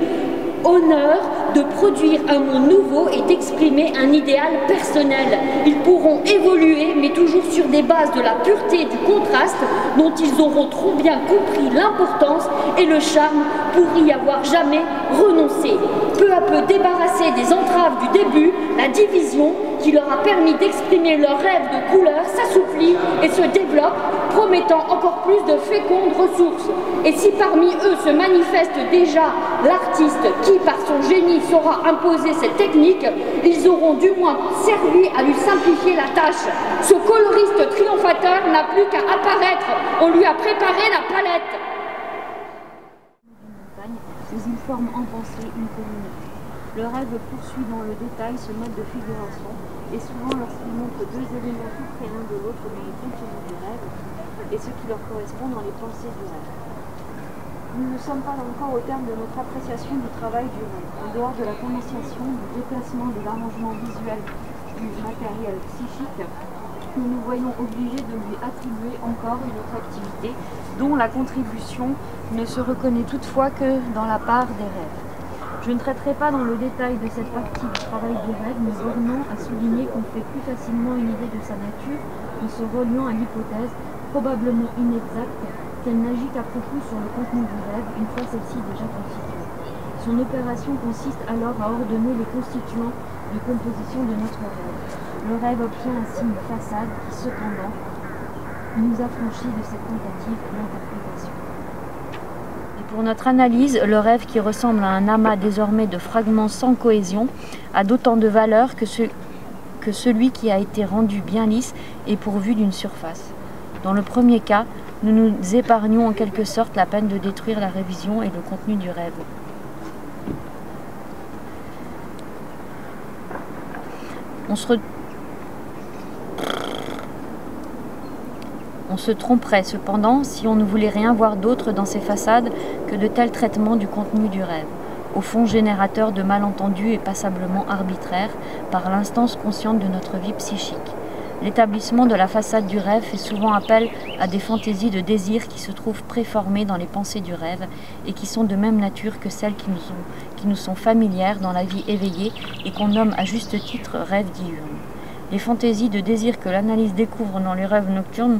honneur de produire un monde nouveau et d'exprimer un idéal personnel. Ils pourront évoluer, mais toujours sur des bases de la pureté et du contraste dont ils auront trop bien compris l'importance et le charme pour y avoir jamais renoncé. Peu à peu débarrassés des entraves du début, la division qui leur a permis d'exprimer leurs rêves de couleur s'assouplit et se développe, promettant encore plus de fécondes ressources. Et si parmi eux se manifeste déjà l'artiste qui, par son génie, saura imposer cette technique, ils auront du moins servi à lui simplifier la tâche. Ce coloriste triomphateur n'a plus qu'à apparaître, on lui a préparé la palette. Mais il forme en pensée une communauté. Le rêve poursuit dans le détail ce mode de figuration, et souvent lorsqu'il montre deux éléments tout près l'un de l'autre dans le contenu du rêve, et ce qui leur correspond dans les pensées du rêve. Nous ne sommes pas encore au terme de notre appréciation du travail du rêve. En dehors de la condensation, du déplacement, de l'arrangement visuel, du matériel psychique, nous nous voyons obligés de lui attribuer encore une autre activité, dont la contribution ne se reconnaît toutefois que dans la part des rêves. Je ne traiterai pas dans le détail de cette partie du travail du rêve, mais revenons à souligner qu'on fait plus facilement une idée de sa nature en se reliant à l'hypothèse, probablement inexacte, qu'elle n'agit qu'à propos sur le contenu du rêve, une fois celle-ci déjà constituée. Son opération consiste alors à ordonner les constituants de composition de notre rêve. Le rêve obtient ainsi une façade qui, cependant, nous affranchit de cette tentative d'interprétation. Pour notre analyse, le rêve qui ressemble à un amas désormais de fragments sans cohésion a d'autant de valeur que celui qui a été rendu bien lisse et pourvu d'une surface. Dans le premier cas, nous nous épargnons en quelque sorte la peine de détruire la révision et le contenu du rêve. On se tromperait cependant si on ne voulait rien voir d'autre dans ces façades que de tels traitements du contenu du rêve, au fond générateur de malentendus et passablement arbitraires par l'instance consciente de notre vie psychique. L'établissement de la façade du rêve fait souvent appel à des fantaisies de désir qui se trouvent préformées dans les pensées du rêve et qui sont de même nature que celles qui nous sont familières dans la vie éveillée et qu'on nomme à juste titre rêve diurne. Les fantaisies de désir que l'analyse découvre dans les rêves nocturnes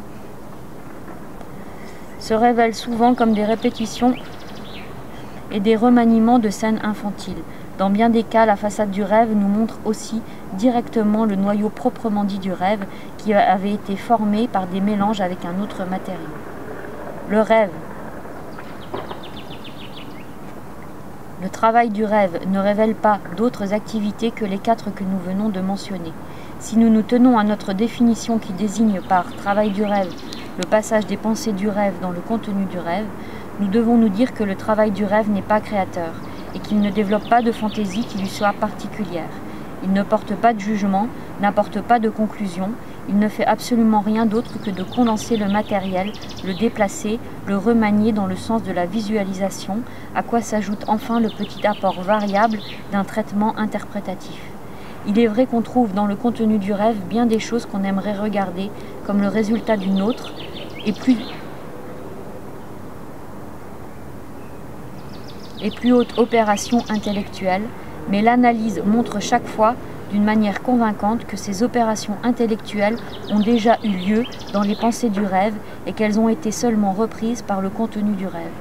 se révèlent souvent comme des répétitions et des remaniements de scènes infantiles. Dans bien des cas, la façade du rêve nous montre aussi directement le noyau proprement dit du rêve qui avait été formé par des mélanges avec un autre matériau. Le rêve. Le travail du rêve ne révèle pas d'autres activités que les quatre que nous venons de mentionner. Si nous nous tenons à notre définition qui désigne par « travail du rêve » le passage des pensées du rêve dans le contenu du rêve, nous devons nous dire que le travail du rêve n'est pas créateur et qu'il ne développe pas de fantaisie qui lui soit particulière. Il ne porte pas de jugement, n'apporte pas de conclusion, il ne fait absolument rien d'autre que de condenser le matériel, le déplacer, le remanier dans le sens de la visualisation, à quoi s'ajoute enfin le petit apport variable d'un traitement interprétatif. Il est vrai qu'on trouve dans le contenu du rêve bien des choses qu'on aimerait regarder comme le résultat d'une autre, et plus haute opération intellectuelle, mais l'analyse montre chaque fois d'une manière convaincante que ces opérations intellectuelles ont déjà eu lieu dans les pensées du rêve et qu'elles ont été seulement reprises par le contenu du rêve.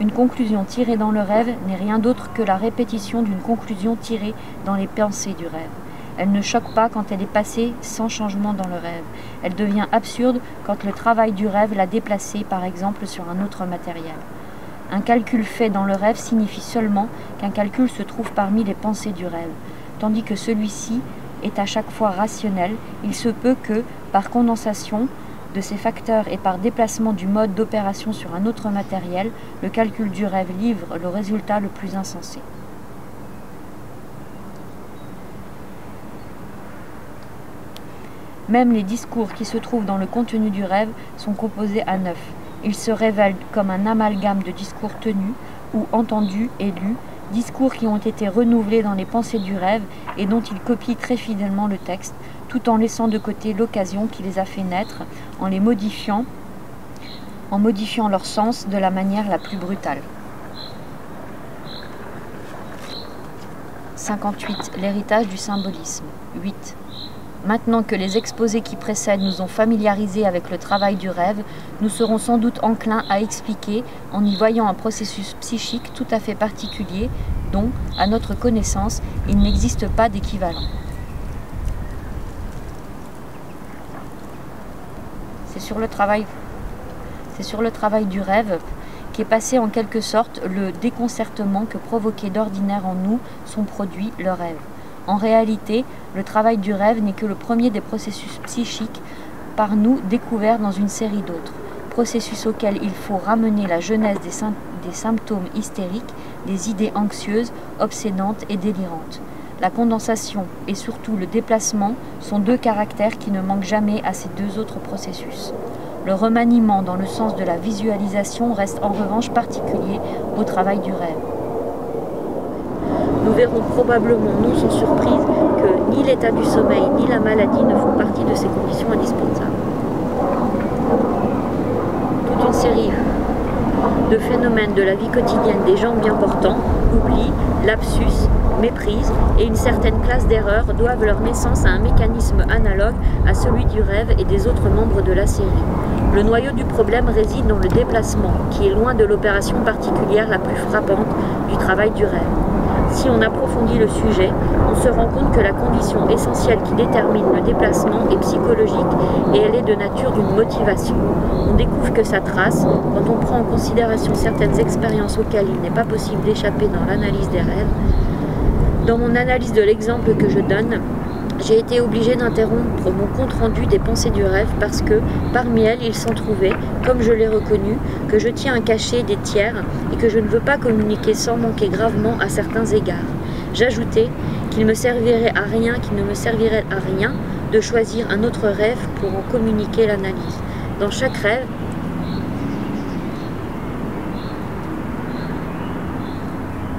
Une conclusion tirée dans le rêve n'est rien d'autre que la répétition d'une conclusion tirée dans les pensées du rêve. Elle ne choque pas quand elle est passée sans changement dans le rêve. Elle devient absurde quand le travail du rêve l'a déplacée, par exemple, sur un autre matériel. Un calcul fait dans le rêve signifie seulement qu'un calcul se trouve parmi les pensées du rêve. Tandis que celui-ci est à chaque fois rationnel, il se peut que, par condensation de ces facteurs et par déplacement du mode d'opération sur un autre matériel, le calcul du rêve livre le résultat le plus insensé. Même les discours qui se trouvent dans le contenu du rêve sont composés à neuf. Ils se révèlent comme un amalgame de discours tenus ou entendus et lus, discours qui ont été renouvelés dans les pensées du rêve et dont ils copient très fidèlement le texte, tout en laissant de côté l'occasion qui les a fait naître, en les modifiant, en modifiant leur sens de la manière la plus brutale. 58. L'héritage du symbolisme. 8. Maintenant que les exposés qui précèdent nous ont familiarisés avec le travail du rêve, nous serons sans doute enclins à expliquer, en y voyant un processus psychique tout à fait particulier, dont, à notre connaissance, il n'existe pas d'équivalent. C'est sur le travail du rêve qu'est passé en quelque sorte le déconcertement que provoquait d'ordinaire en nous son produit, le rêve. En réalité, le travail du rêve n'est que le premier des processus psychiques par nous découverts dans une série d'autres, processus auxquels il faut ramener la genèse des symptômes hystériques, des idées anxieuses, obsédantes et délirantes. La condensation et surtout le déplacement sont deux caractères qui ne manquent jamais à ces deux autres processus. Le remaniement dans le sens de la visualisation reste en revanche particulier au travail du rêve. Nous verrons probablement, non sans surprise, que ni l'état du sommeil ni la maladie ne font partie de ces conditions indispensables. Toute une série de phénomènes de la vie quotidienne des gens bien portants, oubli, lapsus, méprise et une certaine classe d'erreurs doivent leur naissance à un mécanisme analogue à celui du rêve et des autres membres de la série. Le noyau du problème réside dans le déplacement, qui est loin de l'opération particulière la plus frappante du travail du rêve. Si on approfondit le sujet, on se rend compte que la condition essentielle qui détermine le déplacement est psychologique et elle est de nature d'une motivation. On découvre que ça trace, quand on prend en considération certaines expériences auxquelles il n'est pas possible d'échapper dans l'analyse des rêves. Dans mon analyse de l'exemple que je donne, j'ai été obligée d'interrompre mon compte-rendu des pensées du rêve parce que, parmi elles, il s'en trouvait, comme je l'ai reconnu, que je tiens un cachet des tiers et que je ne veux pas communiquer sans manquer gravement à certains égards. J'ajoutais qu'il me servirait à rien, qu'il ne me servirait à rien de choisir un autre rêve pour en communiquer l'analyse. Dans chaque rêve,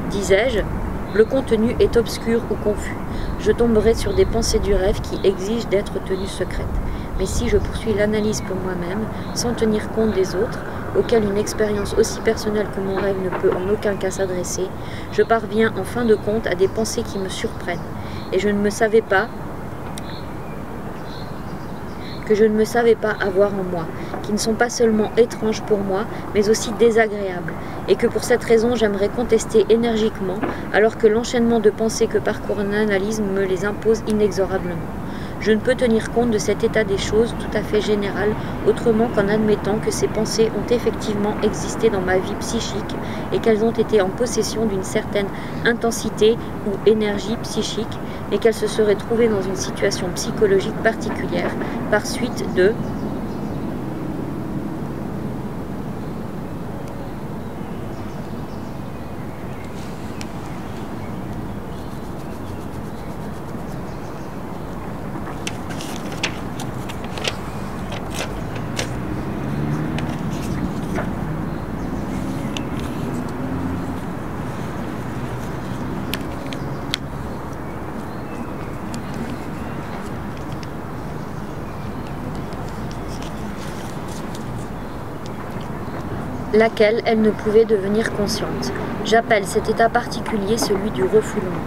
disais-je, le contenu est obscur ou confus. Je tomberai sur des pensées du rêve qui exigent d'être tenues secrètes. Mais si je poursuis l'analyse pour moi-même, sans tenir compte des autres, auxquels une expérience aussi personnelle que mon rêve ne peut en aucun cas s'adresser, je parviens en fin de compte à des pensées qui me surprennent. Et je ne me savais pas avoir en moi, qui ne sont pas seulement étranges pour moi, mais aussi désagréables, et que pour cette raison j'aimerais contester énergiquement, alors que l'enchaînement de pensées que parcourt une analyse me les impose inexorablement. Je ne peux tenir compte de cet état des choses tout à fait général, autrement qu'en admettant que ces pensées ont effectivement existé dans ma vie psychique, et qu'elles ont été en possession d'une certaine intensité ou énergie psychique, et qu'elles se seraient trouvées dans une situation psychologique particulière, par suite de laquelle elle ne pouvait devenir consciente. J'appelle cet état particulier celui du refoulement.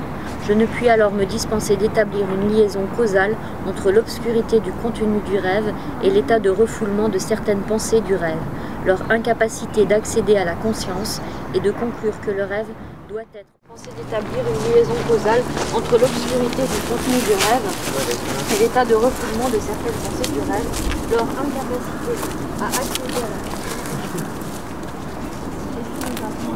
Je ne puis alors me dispenser d'établir une liaison causale entre l'obscurité du contenu du rêve et l'état de refoulement de certaines pensées du rêve, leur incapacité d'accéder à la conscience et de conclure que le rêve doit être... Pensée d'établir une liaison causale entre l'obscurité du contenu du rêve et l'état de refoulement de certaines pensées du rêve, leur incapacité à accéder à la conscience.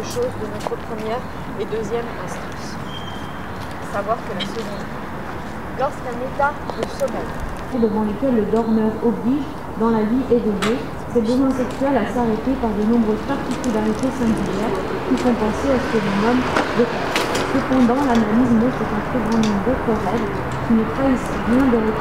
chose de notre première et deuxième instance. Savoir que la seconde. Lorsqu'un état de sommeil, devant lequel le dormeur oblige, dans la vie éveillée, ses besoins sexuels à s'arrêter par de nombreuses particularités singulières qui font penser à ce que l'on nomme le rêve. Cependant, l'analyse montre qu'un très grand nombre d'autres rêves qui ne trahissent rien de leur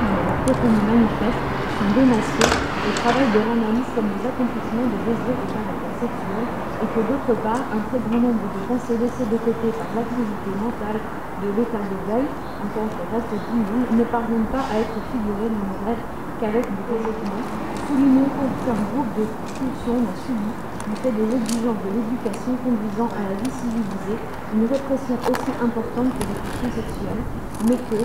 contenu manifeste sont démasqués et travaillent de l'analyse comme des accomplissements de désirs de caractère sexuel. Et que d'autre part, un très grand nombre de pensées laissées de côté par l'activité mentale de l'état de veille, en tant que reste du monde, ne parviennent pas à être figurées dans le rêve qu'avec du développement, soulignant qu'aucun groupe de pulsions n'a subi, du fait des exigences de l'éducation conduisant à la vie civilisée, une répression aussi importante que les pulsions sexuelles, mais que,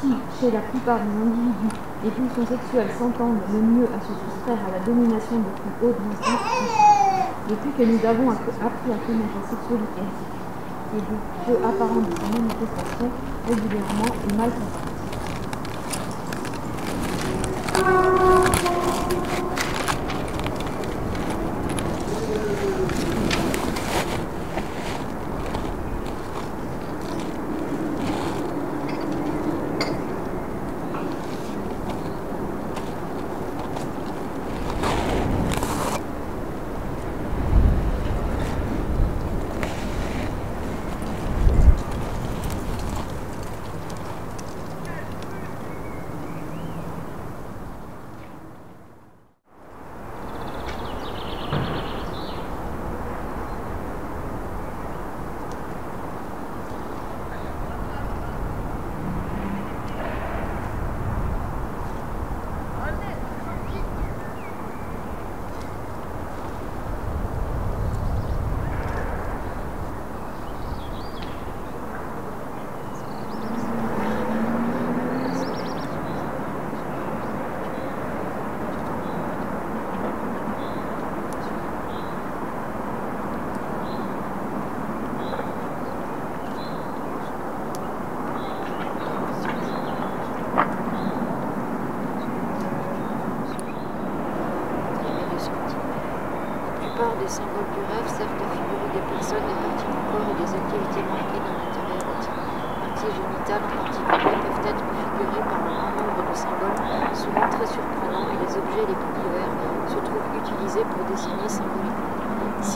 si chez la plupart des individus, les pulsions sexuelles s'entendent le mieux à se soustraire à la domination des plus hautes instances, depuis que nous avons appris à connaître la sexualité et du peu apparent de sa manifestation régulièrement et mal comprise.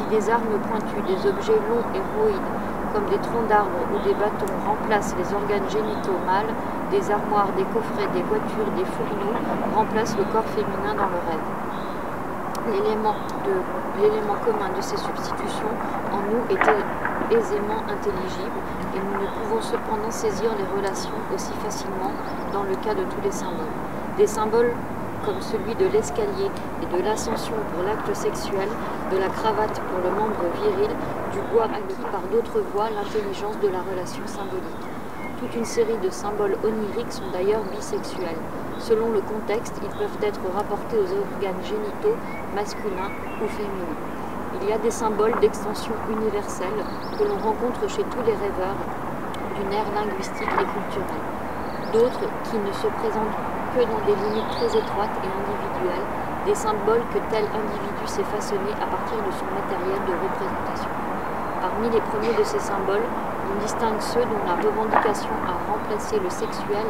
Des armes pointues, des objets longs et roïdes, comme des troncs d'arbres ou des bâtons, remplacent les organes génitaux mâles, des armoires, des coffrets, des voitures, des fourneaux, remplacent le corps féminin dans le rêve. L'élément commun de ces substitutions en nous était aisément intelligible et nous ne pouvons cependant saisir les relations aussi facilement dans le cas de tous les symboles. Des symboles comme celui de l'escalier et de l'ascension pour l'acte sexuel, de la cravate pour le membre viril, du bois acquis par d'autres voies l'intelligence de la relation symbolique. Toute une série de symboles oniriques sont d'ailleurs bisexuels. Selon le contexte, ils peuvent être rapportés aux organes génitaux, masculins ou féminins. Il y a des symboles d'extension universelle que l'on rencontre chez tous les rêveurs d'une ère linguistique et culturelle. D'autres qui ne se présentent que dans des limites très étroites et individuelles, des symboles que tel individu s'est façonné à partir de son matériel de représentation. Parmi les premiers de ces symboles, on distingue ceux dont la revendication à remplacer le sexuel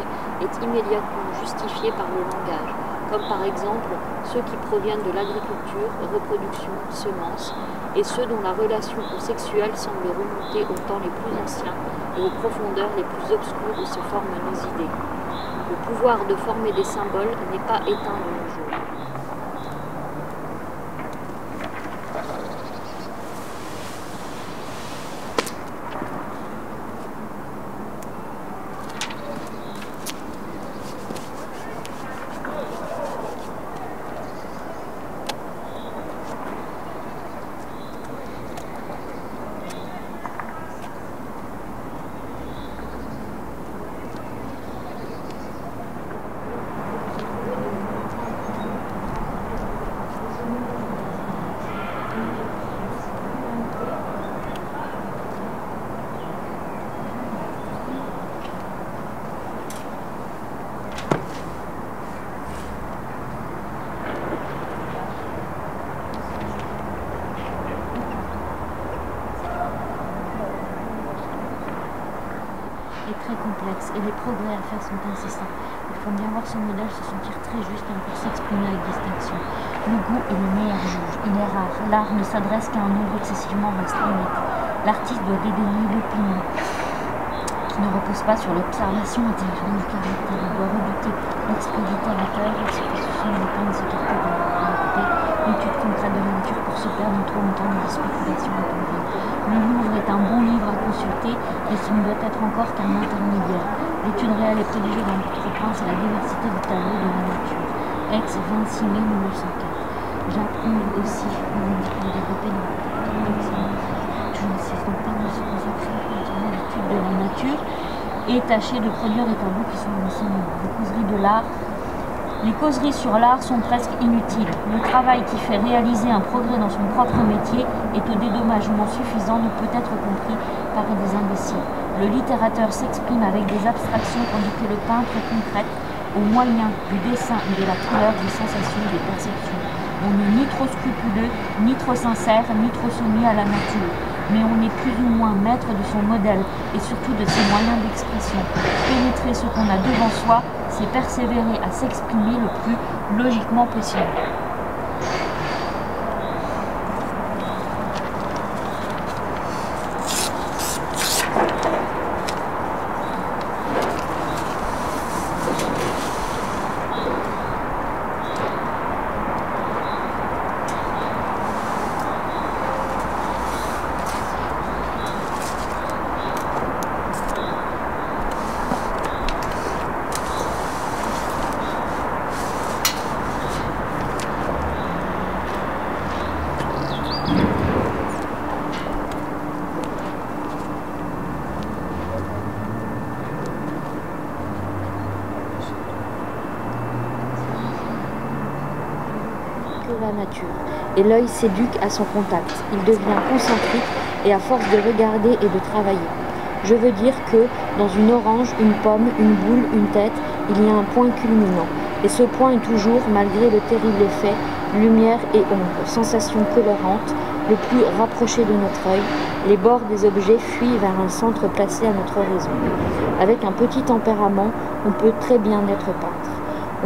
est immédiatement justifiée par le langage, comme par exemple ceux qui proviennent de l'agriculture, reproduction, semences, et ceux dont la relation sexuelle semble remonter aux temps les plus anciens et aux profondeurs les plus obscures où se forment nos idées. Le pouvoir de former des symboles n'est pas éteint de nos jours. Et les progrès à faire sont incessants. Il faut bien voir son modèle se sentir très juste pour s'exprimer avec distinction. Le goût est le meilleur juge. Il est rare. L'art ne s'adresse qu'à un nombre excessivement restreint. L'artiste doit dédaigner l'opinion, qui ne repose pas sur l'observation intelligente du caractère. Il doit redouter l'expédité à l'intérieur de ce qui se sont de s'écarter de l'étude concrète de la nature pour se perdre trop longtemps dans des spéculations attendues. Le Louvre est un bon livre à consulter et ce ne doit être encore qu'un intermédiaire. L'étude réelle est prédigée dans l'Outre-France et la diversité du tableau de la nature. Ex 26 mai 1904. J'apprends aussi de développer une je ne cesse donc pas de se concentrer à l'étude de la nature et tâcher de produire des tableaux qui sont des causeries de l'art. Les causeries sur l'art sont presque inutiles. Le travail qui fait réaliser un progrès dans son propre métier est au dédommagement suffisant de peut être compris par des imbéciles. Le littérateur s'exprime avec des abstractions tandis que le peintre concrète au moyen du dessin et de la couleur, des sensations et des perceptions. On n'est ni trop scrupuleux, ni trop sincère, ni trop soumis à la nature. Mais on est plus ou moins maître de son modèle et surtout de ses moyens d'expression. Pénétrer ce qu'on a devant soi, c'est persévérer à s'exprimer le plus logiquement possible. Et l'œil s'éduque à son contact. Il devient concentrique et à force de regarder et de travailler. Je veux dire que dans une orange, une pomme, une boule, une tête, il y a un point culminant. Et ce point est toujours, malgré le terrible effet, lumière et ombre, sensation colorante, le plus rapproché de notre œil, les bords des objets fuient vers un centre placé à notre horizon. Avec un petit tempérament, on peut très bien être peintre.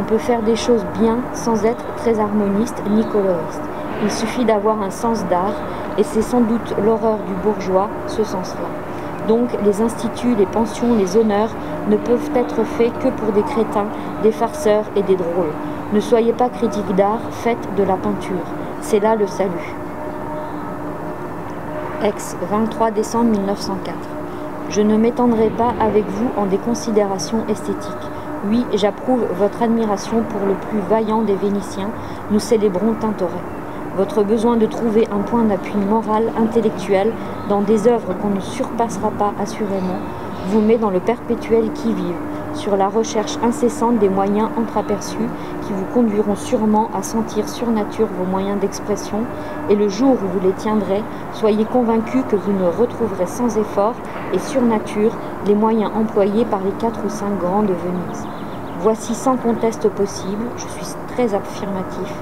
On peut faire des choses bien sans être très harmoniste ni coloriste. Il suffit d'avoir un sens d'art, et c'est sans doute l'horreur du bourgeois, ce sens-là. Donc les instituts, les pensions, les honneurs ne peuvent être faits que pour des crétins, des farceurs et des drôles. Ne soyez pas critiques d'art, faites de la peinture. C'est là le salut. Ex 23 décembre 1904. Je ne m'étendrai pas avec vous en des considérations esthétiques. Oui, j'approuve votre admiration pour le plus vaillant des Vénitiens. Nous célébrons Tintoret. Votre besoin de trouver un point d'appui moral, intellectuel, dans des œuvres qu'on ne surpassera pas assurément, vous met dans le perpétuel qui-vive, sur la recherche incessante des moyens entreaperçus qui vous conduiront sûrement à sentir sur nature vos moyens d'expression, et le jour où vous les tiendrez, soyez convaincus que vous ne retrouverez sans effort et sur nature les moyens employés par les 4 ou 5 grands de Venise. Voici sans conteste possible, je suis très affirmatif,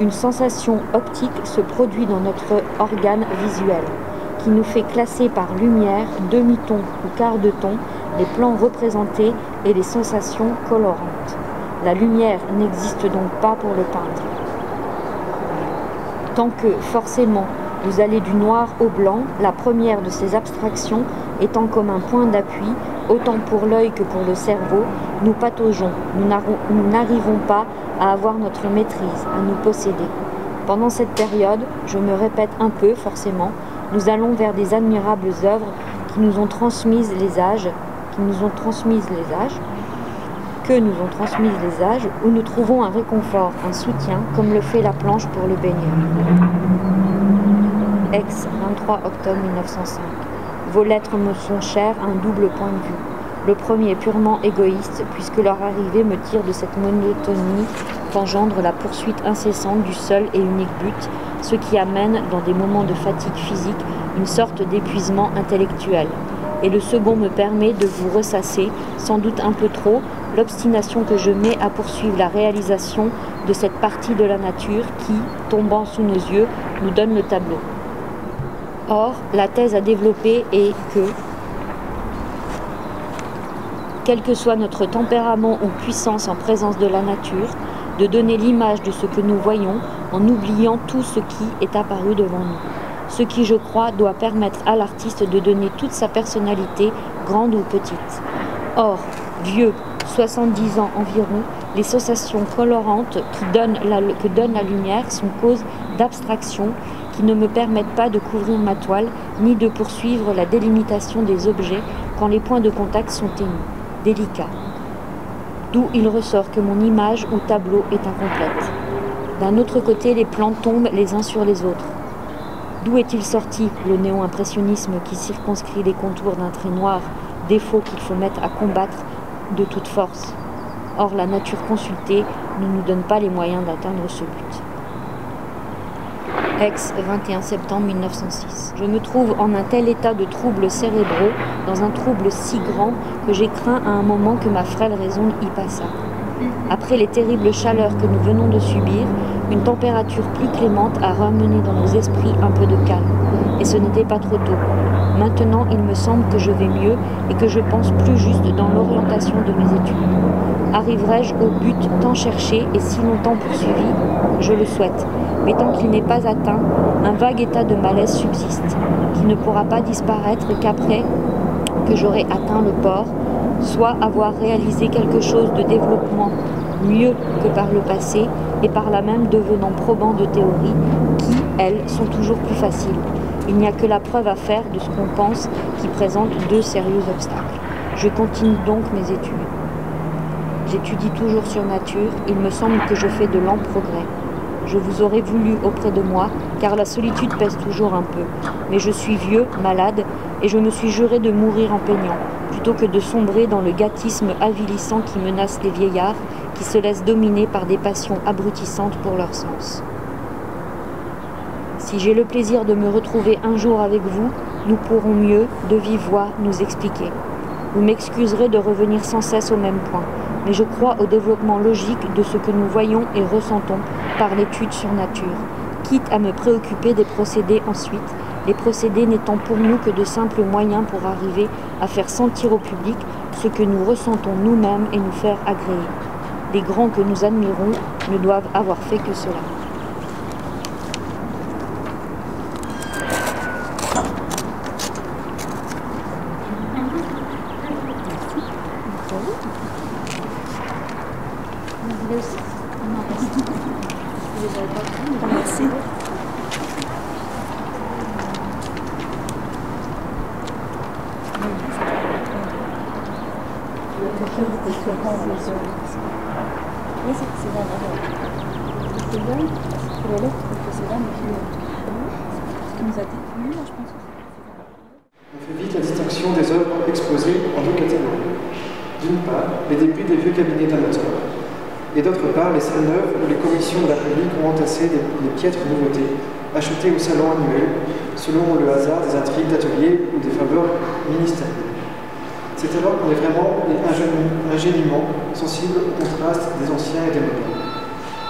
une sensation optique se produit dans notre organe visuel, qui nous fait classer par lumière, demi-ton ou quart de ton, les plans représentés et les sensations colorantes. La lumière n'existe donc pas pour le peintre. Tant que, forcément, vous allez du noir au blanc, la première de ces abstractions étant comme un point d'appui, autant pour l'œil que pour le cerveau, nous pataugeons, nous n'arrivons pas à avoir notre maîtrise, à nous posséder. Pendant cette période, je me répète un peu, forcément, nous allons vers des admirables œuvres qui nous ont transmises les âges, où nous trouvons un réconfort, un soutien, comme le fait la planche pour le baigneur. Aix, 23 octobre 1905. Vos lettres me sont chères à un double point de vue. Le premier purement égoïste, puisque leur arrivée me tire de cette monotonie qu'engendre la poursuite incessante du seul et unique but, ce qui amène, dans des moments de fatigue physique, une sorte d'épuisement intellectuel. Et le second me permet de vous ressasser, sans doute un peu trop, l'obstination que je mets à poursuivre la réalisation de cette partie de la nature qui, tombant sous nos yeux, nous donne le tableau. Or, la thèse à développer est que, quel que soit notre tempérament ou puissance en présence de la nature, de donner l'image de ce que nous voyons en oubliant tout ce qui est apparu devant nous. Ce qui, je crois, doit permettre à l'artiste de donner toute sa personnalité, grande ou petite. Or, vieux, 70 ans environ, les sensations colorantes que donne la lumière sont cause d'abstraction qui ne me permettent pas de couvrir ma toile ni de poursuivre la délimitation des objets quand les points de contact sont ténus, délicats. D'où il ressort que mon image ou tableau est incomplète. D'un autre côté, les plans tombent les uns sur les autres. D'où est-il sorti le néo-impressionnisme qui circonscrit les contours d'un trait noir, défaut qu'il faut mettre à combattre de toute force? Or, la nature consultée ne nous donne pas les moyens d'atteindre ce but. Aix, 21 septembre 1906. Je me trouve en un tel état de troubles cérébraux, dans un trouble si grand, que j'ai craint à un moment que ma frêle raison y passât. Après les terribles chaleurs que nous venons de subir, une température plus clémente a ramené dans nos esprits un peu de calme. Et ce n'était pas trop tôt. Maintenant, il me semble que je vais mieux et que je pense plus juste dans l'orientation de mes études. Arriverai-je au but tant cherché et si longtemps poursuivi? Je le souhaite. Mais tant qu'il n'est pas atteint, un vague état de malaise subsiste, qui ne pourra pas disparaître qu'après que j'aurai atteint le port, soit avoir réalisé quelque chose de développement mieux que par le passé, et par là même devenant probant de théories qui, elles, sont toujours plus faciles. Il n'y a que la preuve à faire de ce qu'on pense qui présente deux sérieux obstacles. Je continue donc mes études. J'étudie toujours sur nature, il me semble que je fais de lents progrès. Je vous aurais voulu auprès de moi, car la solitude pèse toujours un peu. Mais je suis vieux, malade, et je me suis juré de mourir en peignant, plutôt que de sombrer dans le gâtisme avilissant qui menace les vieillards, qui se laissent dominer par des passions abrutissantes pour leur sens. Si j'ai le plaisir de me retrouver un jour avec vous, nous pourrons mieux, de vive voix, nous expliquer. Vous m'excuserez de revenir sans cesse au même point, mais je crois au développement logique de ce que nous voyons et ressentons par l'étude sur nature, quitte à me préoccuper des procédés ensuite, les procédés n'étant pour nous que de simples moyens pour arriver à faire sentir au public ce que nous ressentons nous-mêmes et nous faire agréer. Les grands que nous admirons ne doivent avoir fait que cela. Nouveautés, achetées au salon annuel, selon le hasard des intrigues d'ateliers ou des faveurs ministérielles. C'est alors qu'on est vraiment et ingénument sensible au contraste des anciens et des modernes,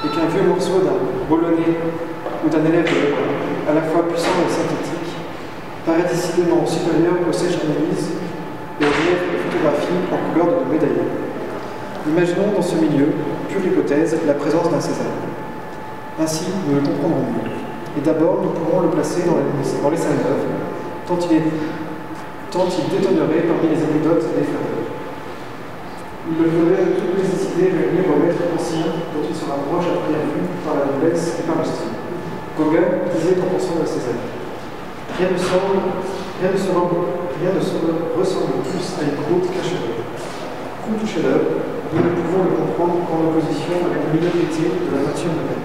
et qu'un vieux morceau d'un Bolognais ou d'un élève de l'Europe, à la fois puissant et synthétique, paraît décidément supérieur aux sèches analyses et aux rêves de photographie en couleur de nos médaillons. Imaginons dans ce milieu pure hypothèse, la présence d'un César. Ainsi, nous le comprendrons mieux. Et d'abord, nous pourrons le placer dans les salles neuves, tant il détonnerait parmi les anecdotes et les faveurs. Il le ferait toutes les idées réunies au maître ancien dont il se rapproche à première vue par la noblesse et par le style. Gauguin disait en pensant à César. Rien ne ressemble plus à une croûte qu'à cheveux. Croûte ou chef-d'œuvre, nous ne pouvons le comprendre qu'en opposition avec la minorité de la nature humaine.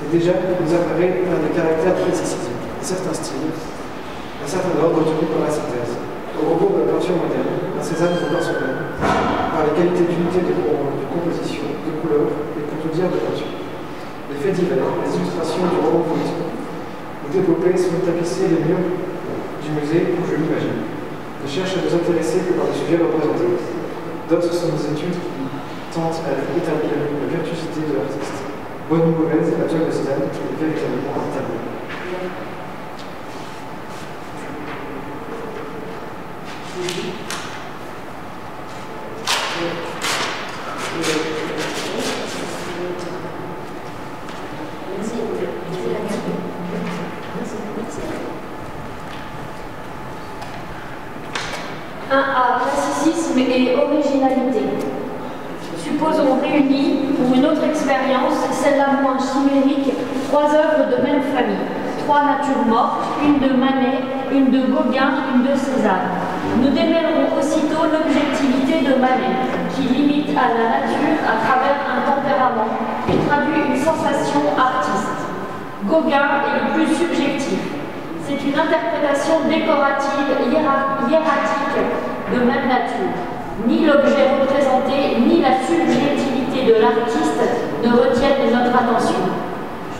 Et déjà, il nous apparaît un des caractères très décisifs, certains styles, un certain ordre retenu par la synthèse. Au rebours de la peinture moderne, un Cézanne ne pas son même, par les qualités d'unité de composition, de couleur et pour tout dire de peinture. Les faits divers, les illustrations du roman politique, les développés sont tapissés les murs du musée où je l'imagine. Ne cherche à nous intéresser que par des sujets représentés. D'autres sont des études qui tentent à établir la virtuosité de l'artiste. Bonne ou mauvaise, la toile de Cézanne est véritablement un tableau. Et originalité. Supposons réunies pour une autre expérience, celle-là moins chimérique, trois œuvres de même famille, trois natures mortes, une de Manet, une de Gauguin, une de Cézanne. Nous démêlerons aussitôt l'objectivité de Manet, qui limite à la nature à travers un tempérament et traduit une sensation artiste. Gauguin est le plus subjectif. C'est une interprétation décorative, hiératique, de même nature. Ni l'objet représenté, ni la subjectivité de l'artiste ne retiennent notre attention.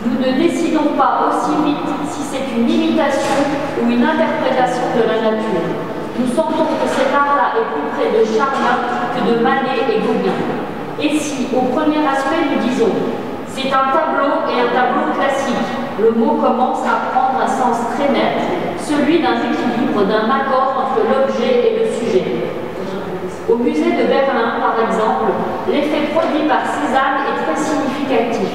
Nous ne décidons pas aussi vite si c'est une imitation ou une interprétation de la nature. Nous sentons que cet art-là est plus près de Charles que de Manet et Gauguin. Et si, au premier aspect, nous disons « c'est un tableau et un tableau classique », le mot commence à prendre un sens très net, celui d'un équilibre, d'un accord entre l'objet et le sujet. Au musée de Berlin, par exemple, l'effet produit par Cézanne est très significatif.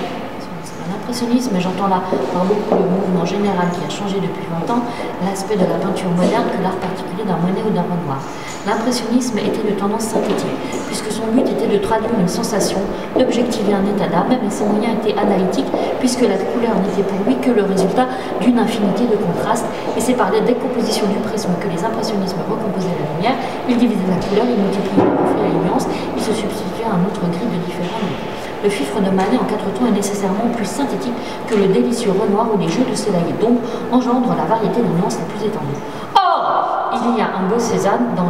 L'impressionnisme, j'entends là par beaucoup le mouvement général qui a changé depuis longtemps, l'aspect de la peinture moderne que l'art particulier d'un Monet ou d'un Renoir. L'impressionnisme était de tendance synthétique, puisque son but était de traduire une sensation, d'objectiver un état d'âme, mais ses moyens étaient analytiques, puisque la couleur n'était pour lui que le résultat d'une infinité de contrastes, et c'est par la décomposition du prisme que les impressionnismes recomposaient la lumière, ils divisaient la couleur, ils multipliaient les conflits et les nuances, ils se substituaient à un autre gris de différents niveaux. Le fifre de Manet en quatre temps est nécessairement plus synthétique que le délicieux Renoir où les jeux de soleil et d'ombre engendrent la variété de nuances la plus étendue. Or, il y a un beau Cézanne dans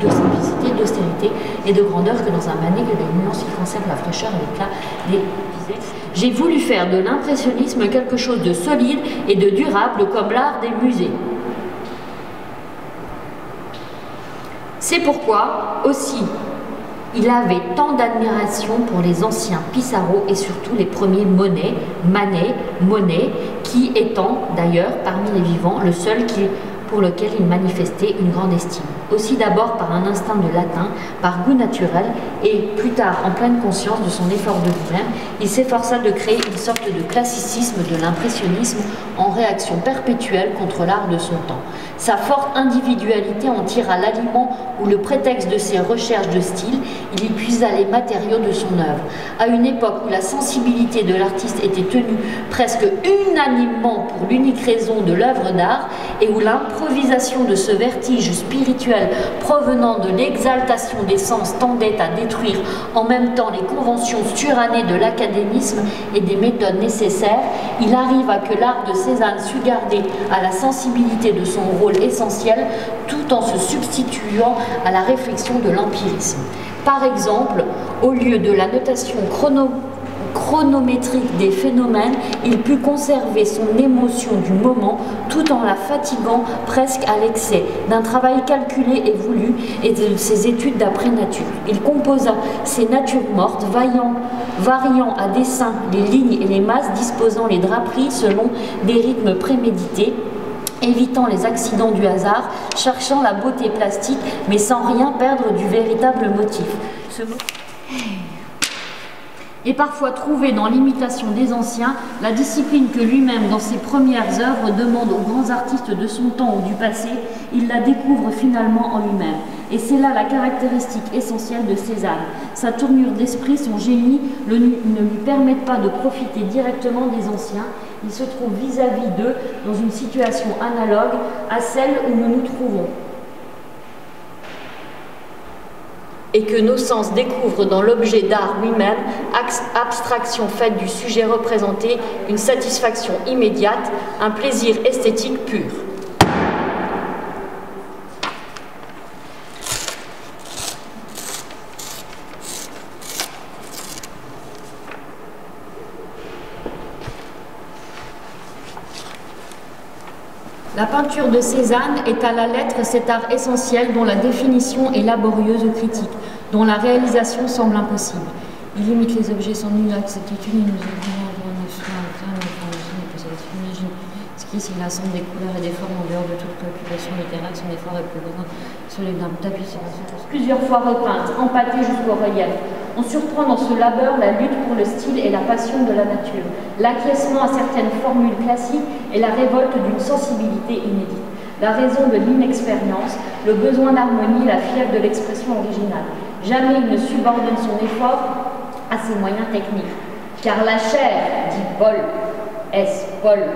de simplicité, d'austérité et de grandeur que dans un Manet que les nuances qui conservent la fraîcheur et l'éclat des visées. J'ai voulu faire de l'impressionnisme quelque chose de solide et de durable comme l'art des musées. C'est pourquoi, aussi, il avait tant d'admiration pour les anciens Pissarro et surtout les premiers Manet, qui étant d'ailleurs parmi les vivants le seul pour lequel il manifestait une grande estime. Aussi d'abord par un instinct de latin, par goût naturel et plus tard en pleine conscience de son effort de lui-même, il s'efforça de créer une sorte de classicisme de l'impressionnisme en réaction perpétuelle contre l'art de son temps. Sa forte individualité en tira l'aliment ou le prétexte de ses recherches de style, il y puisa les matériaux de son œuvre. À une époque où la sensibilité de l'artiste était tenue presque unanimement pour l'unique raison de l'œuvre d'art et où l'improvisation de ce vertige spirituel provenant de l'exaltation des sens tendait à détruire en même temps les conventions surannées de l'académisme et des méthodes nécessaires, il arriva que l'art de Cézanne sut garder à la sensibilité de son rôle essentiel tout en se substituant à la réflexion de l'empirisme. Par exemple, au lieu de la notation chronométrique des phénomènes, il put conserver son émotion du moment tout en la fatiguant presque à l'excès d'un travail calculé et voulu et de ses études d'après-nature. Il composa ses natures mortes, variant à dessein les lignes et les masses, disposant les draperies selon des rythmes prémédités, évitant les accidents du hasard, cherchant la beauté plastique, mais sans rien perdre du véritable motif. et parfois trouver dans l'imitation des anciens la discipline que lui-même, dans ses premières œuvres, demande aux grands artistes de son temps ou du passé, il la découvre finalement en lui-même. Et c'est là la caractéristique essentielle de Cézanne. Sa tournure d'esprit, son génie ne lui permettent pas de profiter directement des anciens. Il se trouve vis-à-vis d'eux dans une situation analogue à celle où nous nous trouvons, et que nos sens découvrent dans l'objet d'art lui-même, abstraction faite du sujet représenté, une satisfaction immédiate, un plaisir esthétique pur. La peinture de Cézanne est à la lettre cet art essentiel dont la définition est laborieuse ou critique, dont la réalisation semble impossible. Il limite les objets sans nulle exactitude, il nous s'il assemble des couleurs et des formes en dehors de toute préoccupation littéraire, son effort est plus grand sur les d'un tapis sur un plusieurs fois repeinte, empâtée jusqu'au relief. On surprend dans ce labeur la lutte pour le style et la passion de la nature, l'acquiescement à certaines formules classiques et la révolte d'une sensibilité inédite, la raison de l'inexpérience, le besoin d'harmonie, la fièvre de l'expression originale. Jamais il ne subordonne son effort à ses moyens techniques, car la chair, dit Paul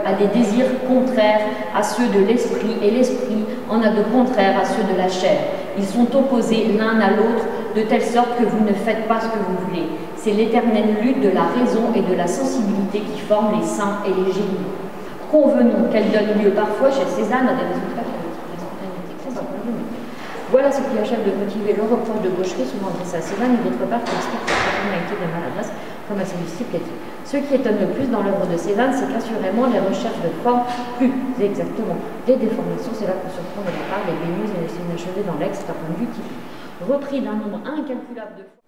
a des désirs contraires à ceux de l'esprit et l'esprit en a de contraires à ceux de la chair. Ils sont opposés l'un à l'autre de telle sorte que vous ne faites pas ce que vous voulez. C'est l'éternelle lutte de la raison et de la sensibilité qui forme les saints et les génies. Convenons qu'elle donne lieu parfois chez Cézanne à des résultats qui sont très importants. Voilà ce qui achève de motiver le reproche de gaucherie souvent adressé à Cézanne et d'autre part qui inspire certaines activités de maladresse comme à celui-ci plaît-il. Ce qui étonne le plus dans l'œuvre de Cézanne, c'est qu'assurément les recherches de forme, plus exactement les déformations, c'est là qu'on se prend de la part des Vénus et les signes achevés dans l'ex, d'un point de vue typique, repris d'un nombre incalculable de fois.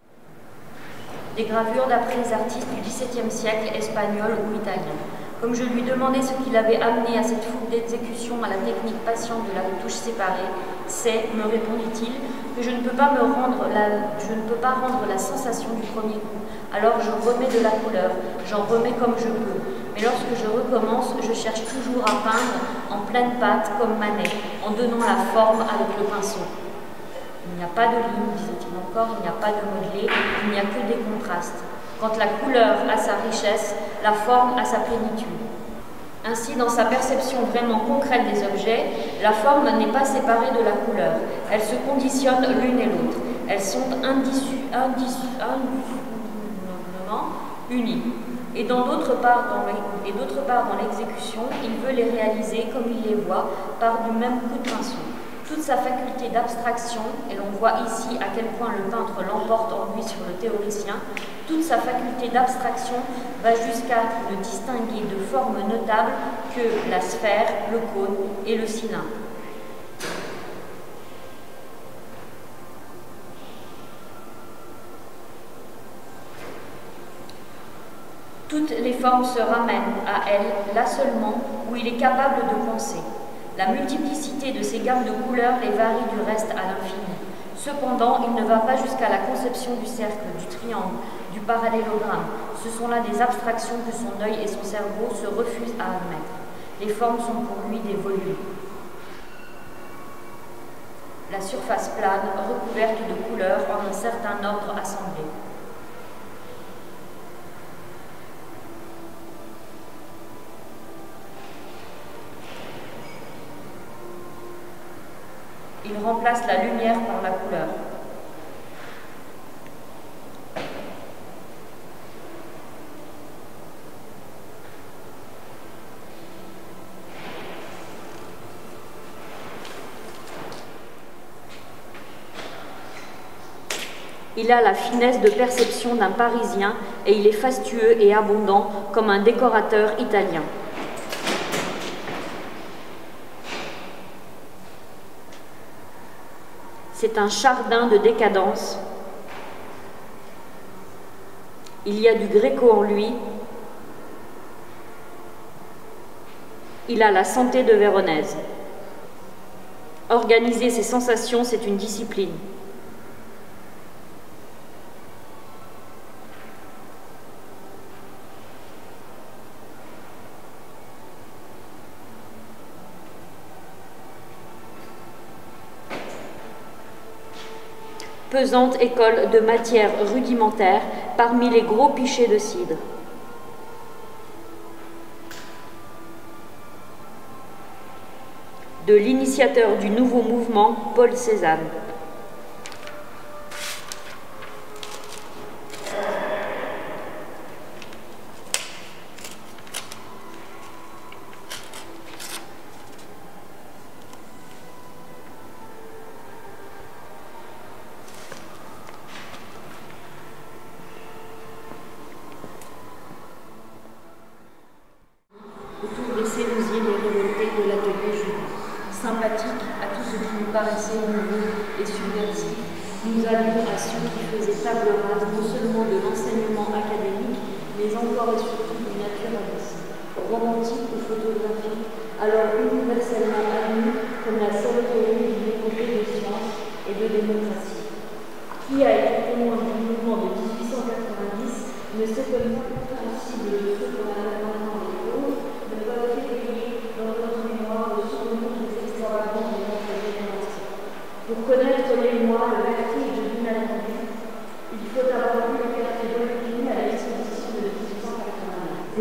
Des gravures d'après les artistes du XVIIe siècle, espagnols ou italiens. Comme je lui demandais ce qui l'avait amené à cette fougue d'exécution, à la technique patiente de la retouche séparée, c'est, me répondit-il, que je ne peux pas rendre la sensation du premier coup. Alors je remets de la couleur, j'en remets comme je peux. Mais lorsque je recommence, je cherche toujours à peindre en pleine pâte comme Manet, en donnant la forme avec le pinceau. Il n'y a pas de ligne, disait-il encore, il n'y a pas de modelé, il n'y a que des contrastes. Quand la couleur a sa richesse, la forme a sa plénitude. Ainsi, dans sa perception vraiment concrète des objets, la forme n'est pas séparée de la couleur. Elles se conditionnent l'une et l'autre. Elles sont unis. Et d'autre part dans l'exécution, il veut les réaliser comme il les voit, par du même coup de pinceau. Toute sa faculté d'abstraction, et l'on voit ici à quel point le peintre l'emporte en lui sur le théoricien, toute sa faculté d'abstraction va jusqu'à le distinguer de formes notables que la sphère, le cône et le cylindre. Toutes les formes se ramènent à elles, là seulement, où il est capable de penser. La multiplicité de ces gammes de couleurs les varie du reste à l'infini. Cependant, il ne va pas jusqu'à la conception du cercle, du triangle, du parallélogramme. Ce sont là des abstractions que son œil et son cerveau se refusent à admettre. Les formes sont pour lui des volumes. La surface plane, recouverte de couleurs en un certain ordre assemblé. Il remplace la lumière par la couleur. Il a la finesse de perception d'un Parisien et il est fastueux et abondant comme un décorateur italien. C'est un chardin de décadence. Il y a du gréco en lui. Il a la santé de Véronèse. Organiser ses sensations, c'est une discipline. pesante école de matière rudimentaire parmi les gros pichets de cidre. De l'initiateur du nouveau mouvement, Paul Cézanne.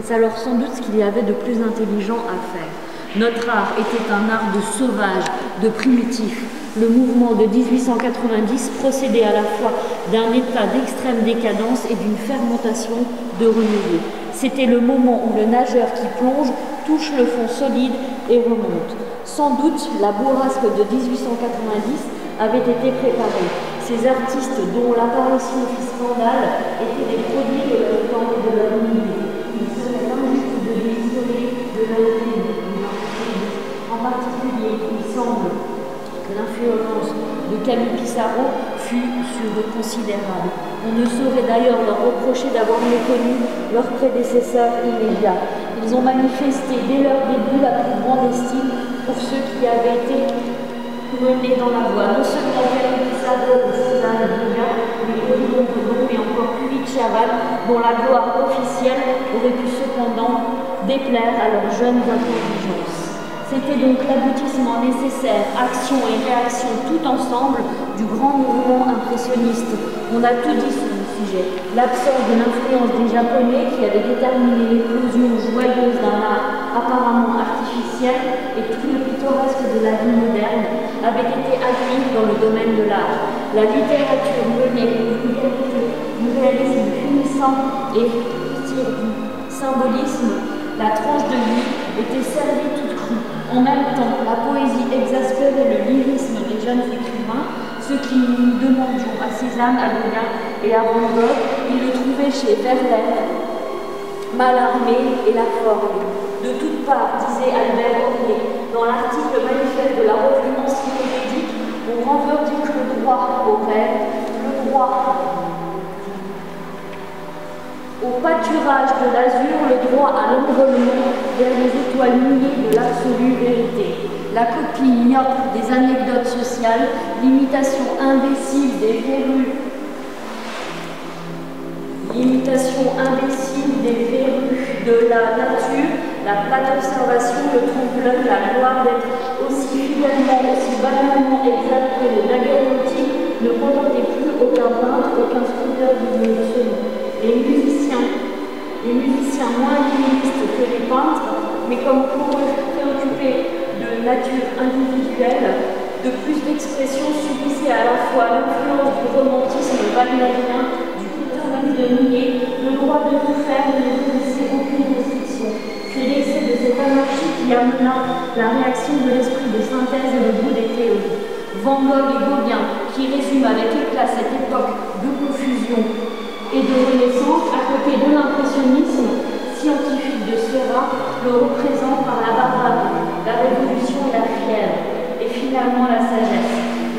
C'est alors sans doute ce qu'il y avait de plus intelligent à faire. Notre art était un art de sauvage, de primitif. Le mouvement de 1890 procédait à la fois d'un état d'extrême décadence et d'une fermentation de renouveau. C'était le moment où le nageur qui plonge touche le fond solide et remonte. Sans doute, la bourrasque de 1890 avait été préparée. Ces artistes dont l'apparition fit scandale étaient des produits de leur temps et de leur milieu. En particulier, il semble que l'influence de Camille Pissarro fut considérable. On ne saurait d'ailleurs leur reprocher d'avoir méconnu leurs prédécesseurs immédiats. Ils ont manifesté dès leur début la plus grande estime pour ceux qui avaient été menés dans la voie. Non seulement Camille Pissarro, mais Odilon Redon et encore plus vite Chaval, dont la gloire officielle aurait pu cependant déplaire à leurs jeunes intelligences. C'était donc l'aboutissement nécessaire, action et réaction tout ensemble, du grand mouvement impressionniste. On a tout dit sur le sujet. L'absence de l'influence des Japonais qui avait déterminé l'éclosion joyeuse d'un art apparemment artificiel et tout le pittoresque de la vie moderne avait été acquis dans le domaine de l'art. La littérature menait du réalisme punissant et du symbolisme. La tranche de vie était servie toute crue. En même temps, la poésie exaspérait le lyrisme des jeunes écrivains, ce qui nous demandions à Cézanne, à Gauguin et à Van Gogh. Ils le trouvaient chez Verlaine, Mallarmé et Laforgue. De toutes parts, disait Albert Aurier, dans l'article manifeste de la revue encyclopédique, on revendique le droit au rêve, le droit au pâturage de l'azur, le droit à l'envolement vers les étoiles mouillées de l'absolue vérité. La copie ignoble des anecdotes sociales, l'imitation imbécile des verrues de la nature, la plate observation, le trompe-l'œil, la gloire d'être aussi fidèlement, aussi banalement exact que le daguerréotype ne contentait plus aucun peintre, aucun sculpteur du milieu de ce monde. Les musiciens moins limites que les peintres, mais comme pour eux préoccupés de nature individuelle, de plus d'expression subissait à la fois l'influence du romantisme wagnerien, du culturalisme de Millet, le droit de tout faire ne laissait aucune restriction. C'est l'excès de cette anarchie qui amena la réaction de l'esprit de synthèse et le goût des théories. Van Gogh et Gauguin, qui résument avec éclat cette époque de confusion et de renaissance, à côté de l'impressionnisme scientifique de Seurat, le représente par la barbarie, la révolution et la fièvre, et finalement la sagesse.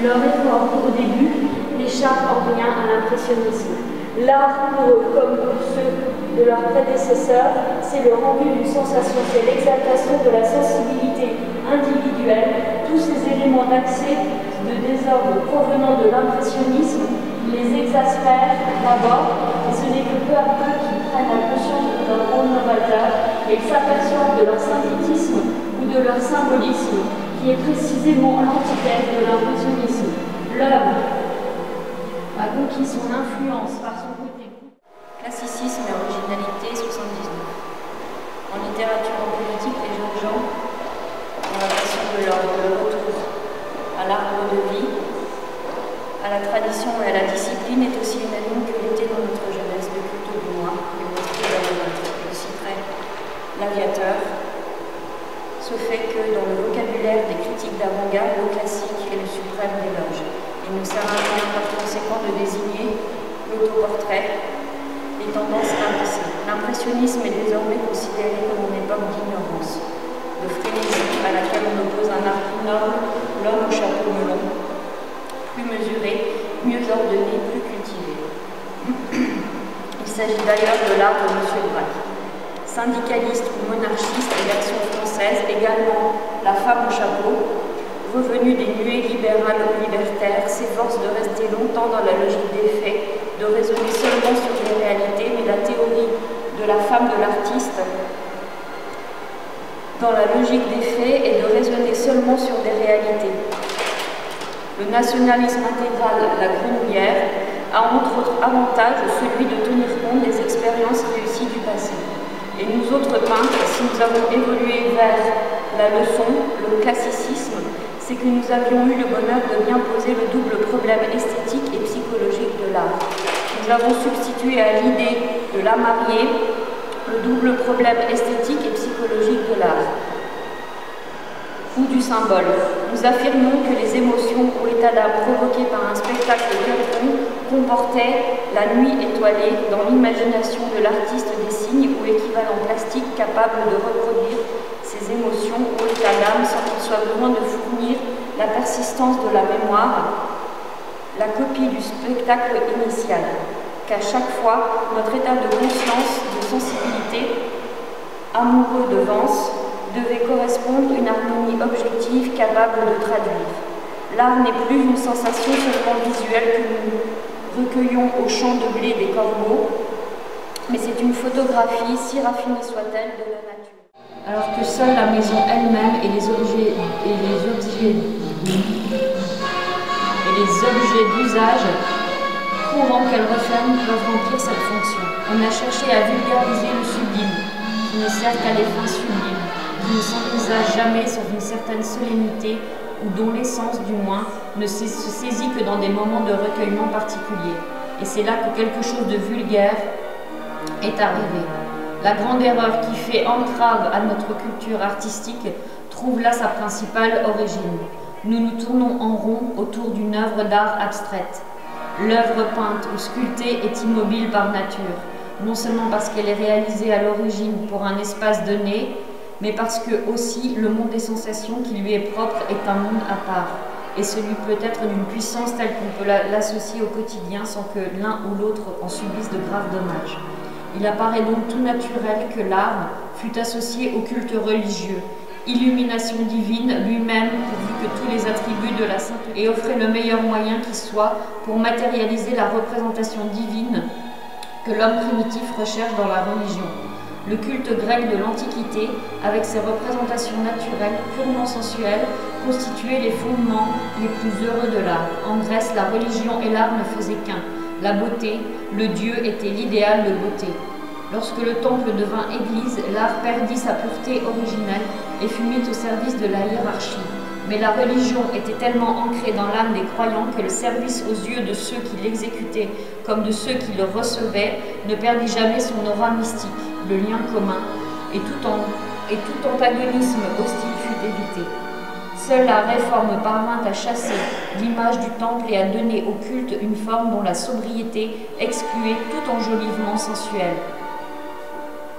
Leur effort au début n'échappe en rien à l'impressionnisme. L'art pour eux, comme pour ceux de leurs prédécesseurs, c'est le rendu d'une sensation, c'est l'exaltation de la sensibilité individuelle. Tous ces éléments d'accès de désordre provenant de l'impressionnisme les exaspèrent d'abord, et ce n'est que peu à peu qu'ils prennent la conscience de leur rôle novateur et qu'ils s'aperçoivent de leur synthétisme ou de leur symbolisme, qui est précisément l'antithèse de l'impressionnisme. L'œuvre a conquis son influence par son côté. Classicisme et originalité 79. En littérature et en politique, les jeunes gens ont l'impression de leur retour à l'arbre de vie, à la tradition et à la discipline est aussi une anime cultée dans notre jeunesse, le culte du moi, le monstre de la nature. Je citerai l'aviateur. Ce fait que dans le vocabulaire des critiques d'avant-garde, le classique est le suprême éloge. Il nous sert à rien par conséquent de désigner l'autoportrait, les tendances invincibles. L'impressionnisme est désormais considéré comme une époque d'ignorance, de frénésie à laquelle on oppose un art énorme, l'homme au chapeau melon, plus mesuré, mieux ordonné, plus cultivé. Il s'agit d'ailleurs de l'art de M. Braque. Syndicaliste ou monarchiste et l'action française, également la femme au chapeau, revenue des nuées libérales ou libertaires, s'efforce de rester longtemps dans la logique des faits, de raisonner seulement sur les réalités, mais la théorie de la femme de l'artiste, dans la logique des faits, est de raisonner seulement sur des réalités. Le nationalisme intégral, la Grenouillère, a entre autres avantage celui de tenir compte des expériences réussies du passé. Et nous autres peintres, si nous avons évolué vers la leçon, le classicisme, c'est que nous avions eu le bonheur de bien poser le double problème esthétique et psychologique de l'art. Nous avons substitué à l'idée de la mariée le double problème esthétique et psychologique de l'art. Ou du symbole. Nous affirmons que les émotions ou états d'âme provoqués par un spectacle quelconque comportaient la nuit étoilée dans l'imagination de l'artiste des signes ou équivalent plastique capable de reproduire ces émotions ou états d'âme sans qu'il soit besoin de fournir la persistance de la mémoire, la copie du spectacle initial. Qu'à chaque fois, notre état de conscience, de sensibilité, amoureux de Vence, devait correspondre une harmonie objective capable de traduire. L'art n'est plus une sensation seulement visuelle que nous recueillons au champ de blé des corbeaux, mais c'est une photographie, si raffinée soit-elle, de la nature. Alors que seule la maison elle-même et les objets d'usage courants qu'elle referme peuvent remplir cette fonction. On a cherché à vulgariser le sublime, qui ne sert qu'à des fins sublimes, qui ne s'envisage jamais sans une certaine solennité ou dont l'essence, du moins, ne se saisit que dans des moments de recueillement particuliers. Et c'est là que quelque chose de vulgaire est arrivé. La grande erreur qui fait entrave à notre culture artistique trouve là sa principale origine. Nous nous tournons en rond autour d'une œuvre d'art abstraite. L'œuvre peinte ou sculptée est immobile par nature, non seulement parce qu'elle est réalisée à l'origine pour un espace donné, mais parce que aussi le monde des sensations qui lui est propre est un monde à part, et celui peut-être d'une puissance telle qu'on peut l'associer au quotidien sans que l'un ou l'autre en subisse de graves dommages. Il apparaît donc tout naturel que l'art fut associé au culte religieux, illumination divine lui-même pourvu que tous les attributs de la sainteté et offrait le meilleur moyen qui soit pour matérialiser la représentation divine que l'homme primitif recherche dans la religion. Le culte grec de l'Antiquité, avec ses représentations naturelles, purement sensuelles, constituait les fondements les plus heureux de l'art. En Grèce, la religion et l'art ne faisaient qu'un. La beauté, le dieu était l'idéal de beauté. Lorsque le temple devint église, l'art perdit sa pureté originelle et fut mis au service de la hiérarchie. Mais la religion était tellement ancrée dans l'âme des croyants que le service aux yeux de ceux qui l'exécutaient comme de ceux qui le recevaient ne perdit jamais son aura mystique, le lien commun, et tout antagonisme hostile fut évité. Seule la réforme parvint à chasser l'image du temple et à donner au culte une forme dont la sobriété excluait tout enjolivement sensuel.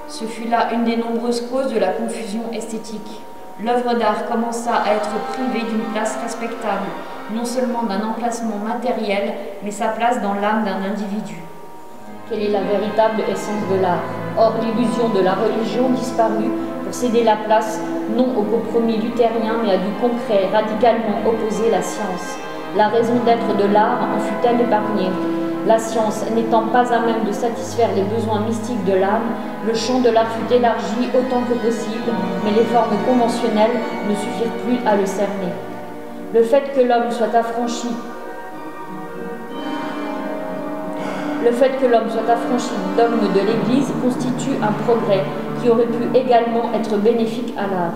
Ce fut là une des nombreuses causes de la confusion esthétique. L'œuvre d'art commença à être privée d'une place respectable, non seulement d'un emplacement matériel, mais sa place dans l'âme d'un individu. Quelle est la véritable essence de l'art? Or, l'illusion de la religion disparut pour céder la place, non au compromis luthérien, mais à du concret radicalement opposé à la science. La raison d'être de l'art en fut-elle épargnée? La science n'étant pas à même de satisfaire les besoins mystiques de l'âme, le champ de l'art fut élargi autant que possible, mais les formes conventionnelles ne suffirent plus à le cerner. Le fait que l'homme soit affranchi le fait que l'homme soit affranchi du dogme de l'Église constitue un progrès qui aurait pu également être bénéfique à l'art.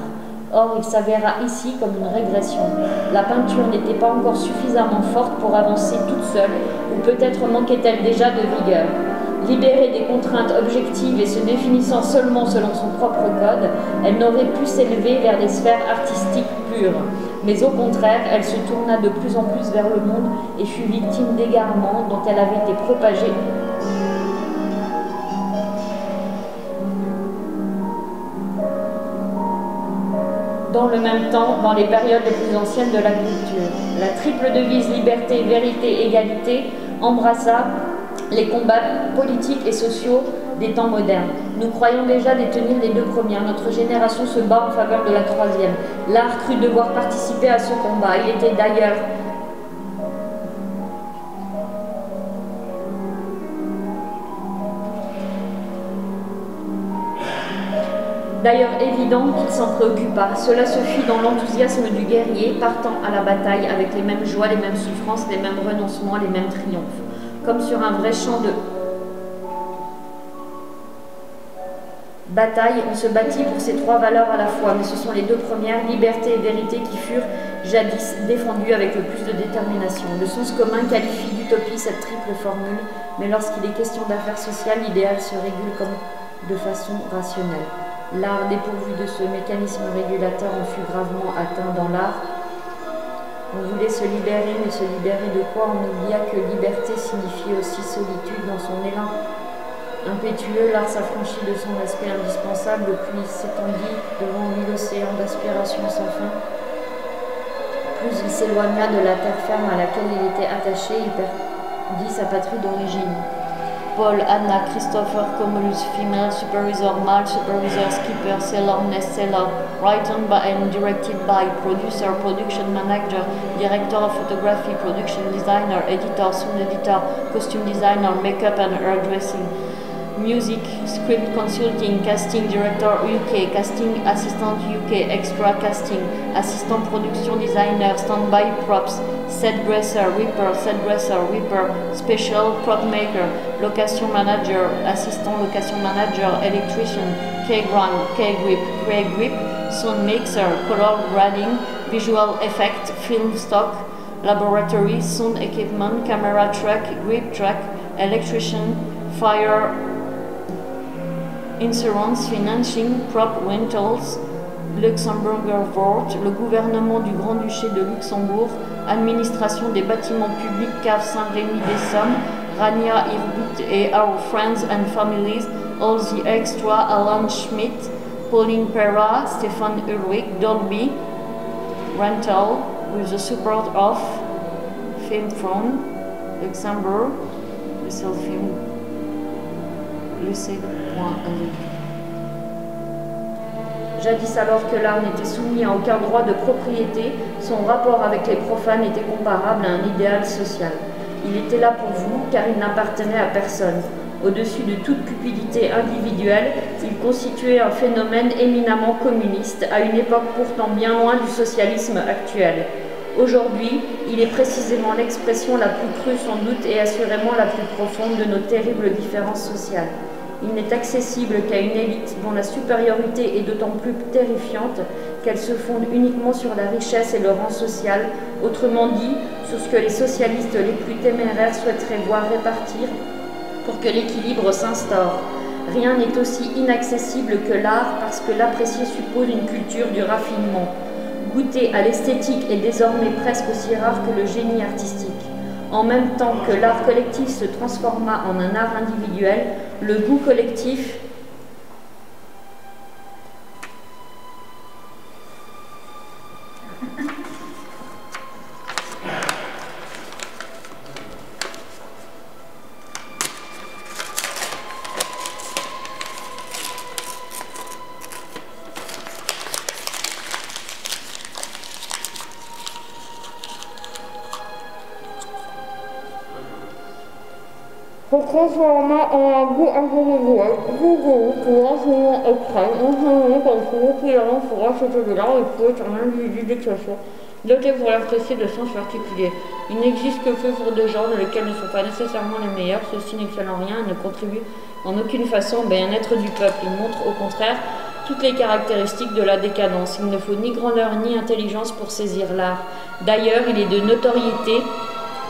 Or, il s'avéra ici comme une régression. La peinture n'était pas encore suffisamment forte pour avancer toute seule, ou peut-être manquait-elle déjà de vigueur. Libérée des contraintes objectives et se définissant seulement selon son propre code, elle n'aurait pu s'élever vers des sphères artistiques pures. Mais au contraire, elle se tourna de plus en plus vers le monde et fut victime d'égarements dont elle avait été propagée. Dans le même temps, dans les périodes les plus anciennes de la culture, la triple devise liberté, vérité, égalité embrassa les combats politiques et sociaux des temps modernes. Nous croyons déjà détenir les deux premières. Notre génération se bat en faveur de la troisième. L'art crut devoir participer à ce combat. Il était d'ailleurs évident qu'il s'en préoccupa. Cela se fit dans l'enthousiasme du guerrier, partant à la bataille avec les mêmes joies, les mêmes souffrances, les mêmes renoncements, les mêmes triomphes. Comme sur un vrai champ de bataille, on se battit pour ces trois valeurs à la fois, mais ce sont les deux premières, liberté et vérité, qui furent jadis défendues avec le plus de détermination. Le sens commun qualifie d'utopie cette triple formule, mais lorsqu'il est question d'affaires sociales, l'idéal se régule comme de façon rationnelle. L'art dépourvu de ce mécanisme régulateur en fut gravement atteint dans l'art. On voulait se libérer, mais se libérer de quoi? On oublia que liberté signifiait aussi solitude. Dans son élan impétueux, l'art s'affranchit de son aspect indispensable, puis s'étendit devant lui l'océan d'aspiration sans fin. Plus il s'éloigna de la terre ferme à laquelle il était attaché, il perdit sa patrie d'origine. Paul, Anna, Christopher, Comulus, female, supervisor, male, supervisor, skipper, seller, nest seller, written by and directed by, producer, production manager, director of photography, production designer, editor, sound editor, costume designer, makeup and hairdressing, music, script consulting, casting director UK, casting assistant UK, extra casting, assistant production designer, standby props, set dresser, ripper, special prop maker, location manager, assistant location manager, electrician, K-ground, K-grip, gray grip, sound mixer, color grading, visual effect, film stock, laboratory, sound equipment, camera track, grip track, electrician, fire, insurance, financing, prop rentals, Luxemburger Wort, le gouvernement du Grand-Duché de Luxembourg, administration des bâtiments publics, Cave Saint-Rémy-des-Sommes, Rania Irbut et Our Friends and Families, All the Extra, Alan Schmidt, Pauline Perra, Stéphane Ulrich, Dolby, Rental, with the support of Film from Luxembourg, le film, Lucé.lu. Jadis, alors que l'art n'était soumis à aucun droit de propriété, son rapport avec les profanes était comparable à un idéal social. Il était là pour vous, car il n'appartenait à personne. Au-dessus de toute cupidité individuelle, il constituait un phénomène éminemment communiste, à une époque pourtant bien loin du socialisme actuel. Aujourd'hui, il est précisément l'expression la plus crue sans doute et assurément la plus profonde de nos terribles différences sociales. Il n'est accessible qu'à une élite dont la supériorité est d'autant plus terrifiante qu'elle se fonde uniquement sur la richesse et le rang social, autrement dit, sur ce que les socialistes les plus téméraires souhaiteraient voir répartir pour que l'équilibre s'instaure. Rien n'est aussi inaccessible que l'art parce que l'apprécier suppose une culture du raffinement. Goûter à l'esthétique est désormais presque aussi rare que le génie artistique. En même temps que l'art collectif se transforma en un art individuel, le goût collectif transforma en un goût individuel, goût pouvoir souvent extrême, enseigné par celui qui avance pour acheter de l'art et qui est un individu d'exception, dotés pour l'apprécier de sens particulier. Il n'existe que peu pour deux genres, lesquels ne sont pas nécessairement les meilleurs. Ceux-ci n'excellent rien et ne contribuent en aucune façon au bien-être du peuple. Ils montrent au contraire toutes les caractéristiques de la décadence. Il ne faut ni grandeur ni intelligence pour saisir l'art. D'ailleurs, il est de notoriété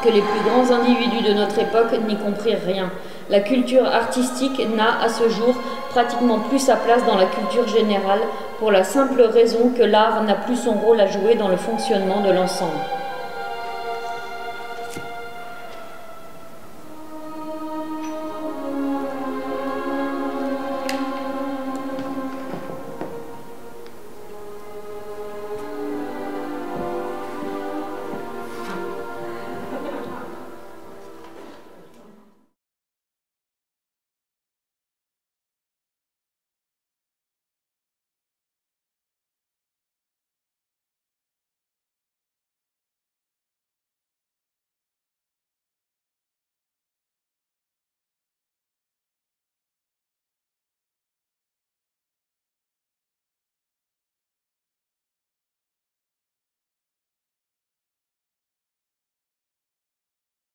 que les plus grands individus de notre époque n'y comprirent rien. La culture artistique n'a, à ce jour, pratiquement plus sa place dans la culture générale, pour la simple raison que l'art n'a plus son rôle à jouer dans le fonctionnement de l'ensemble.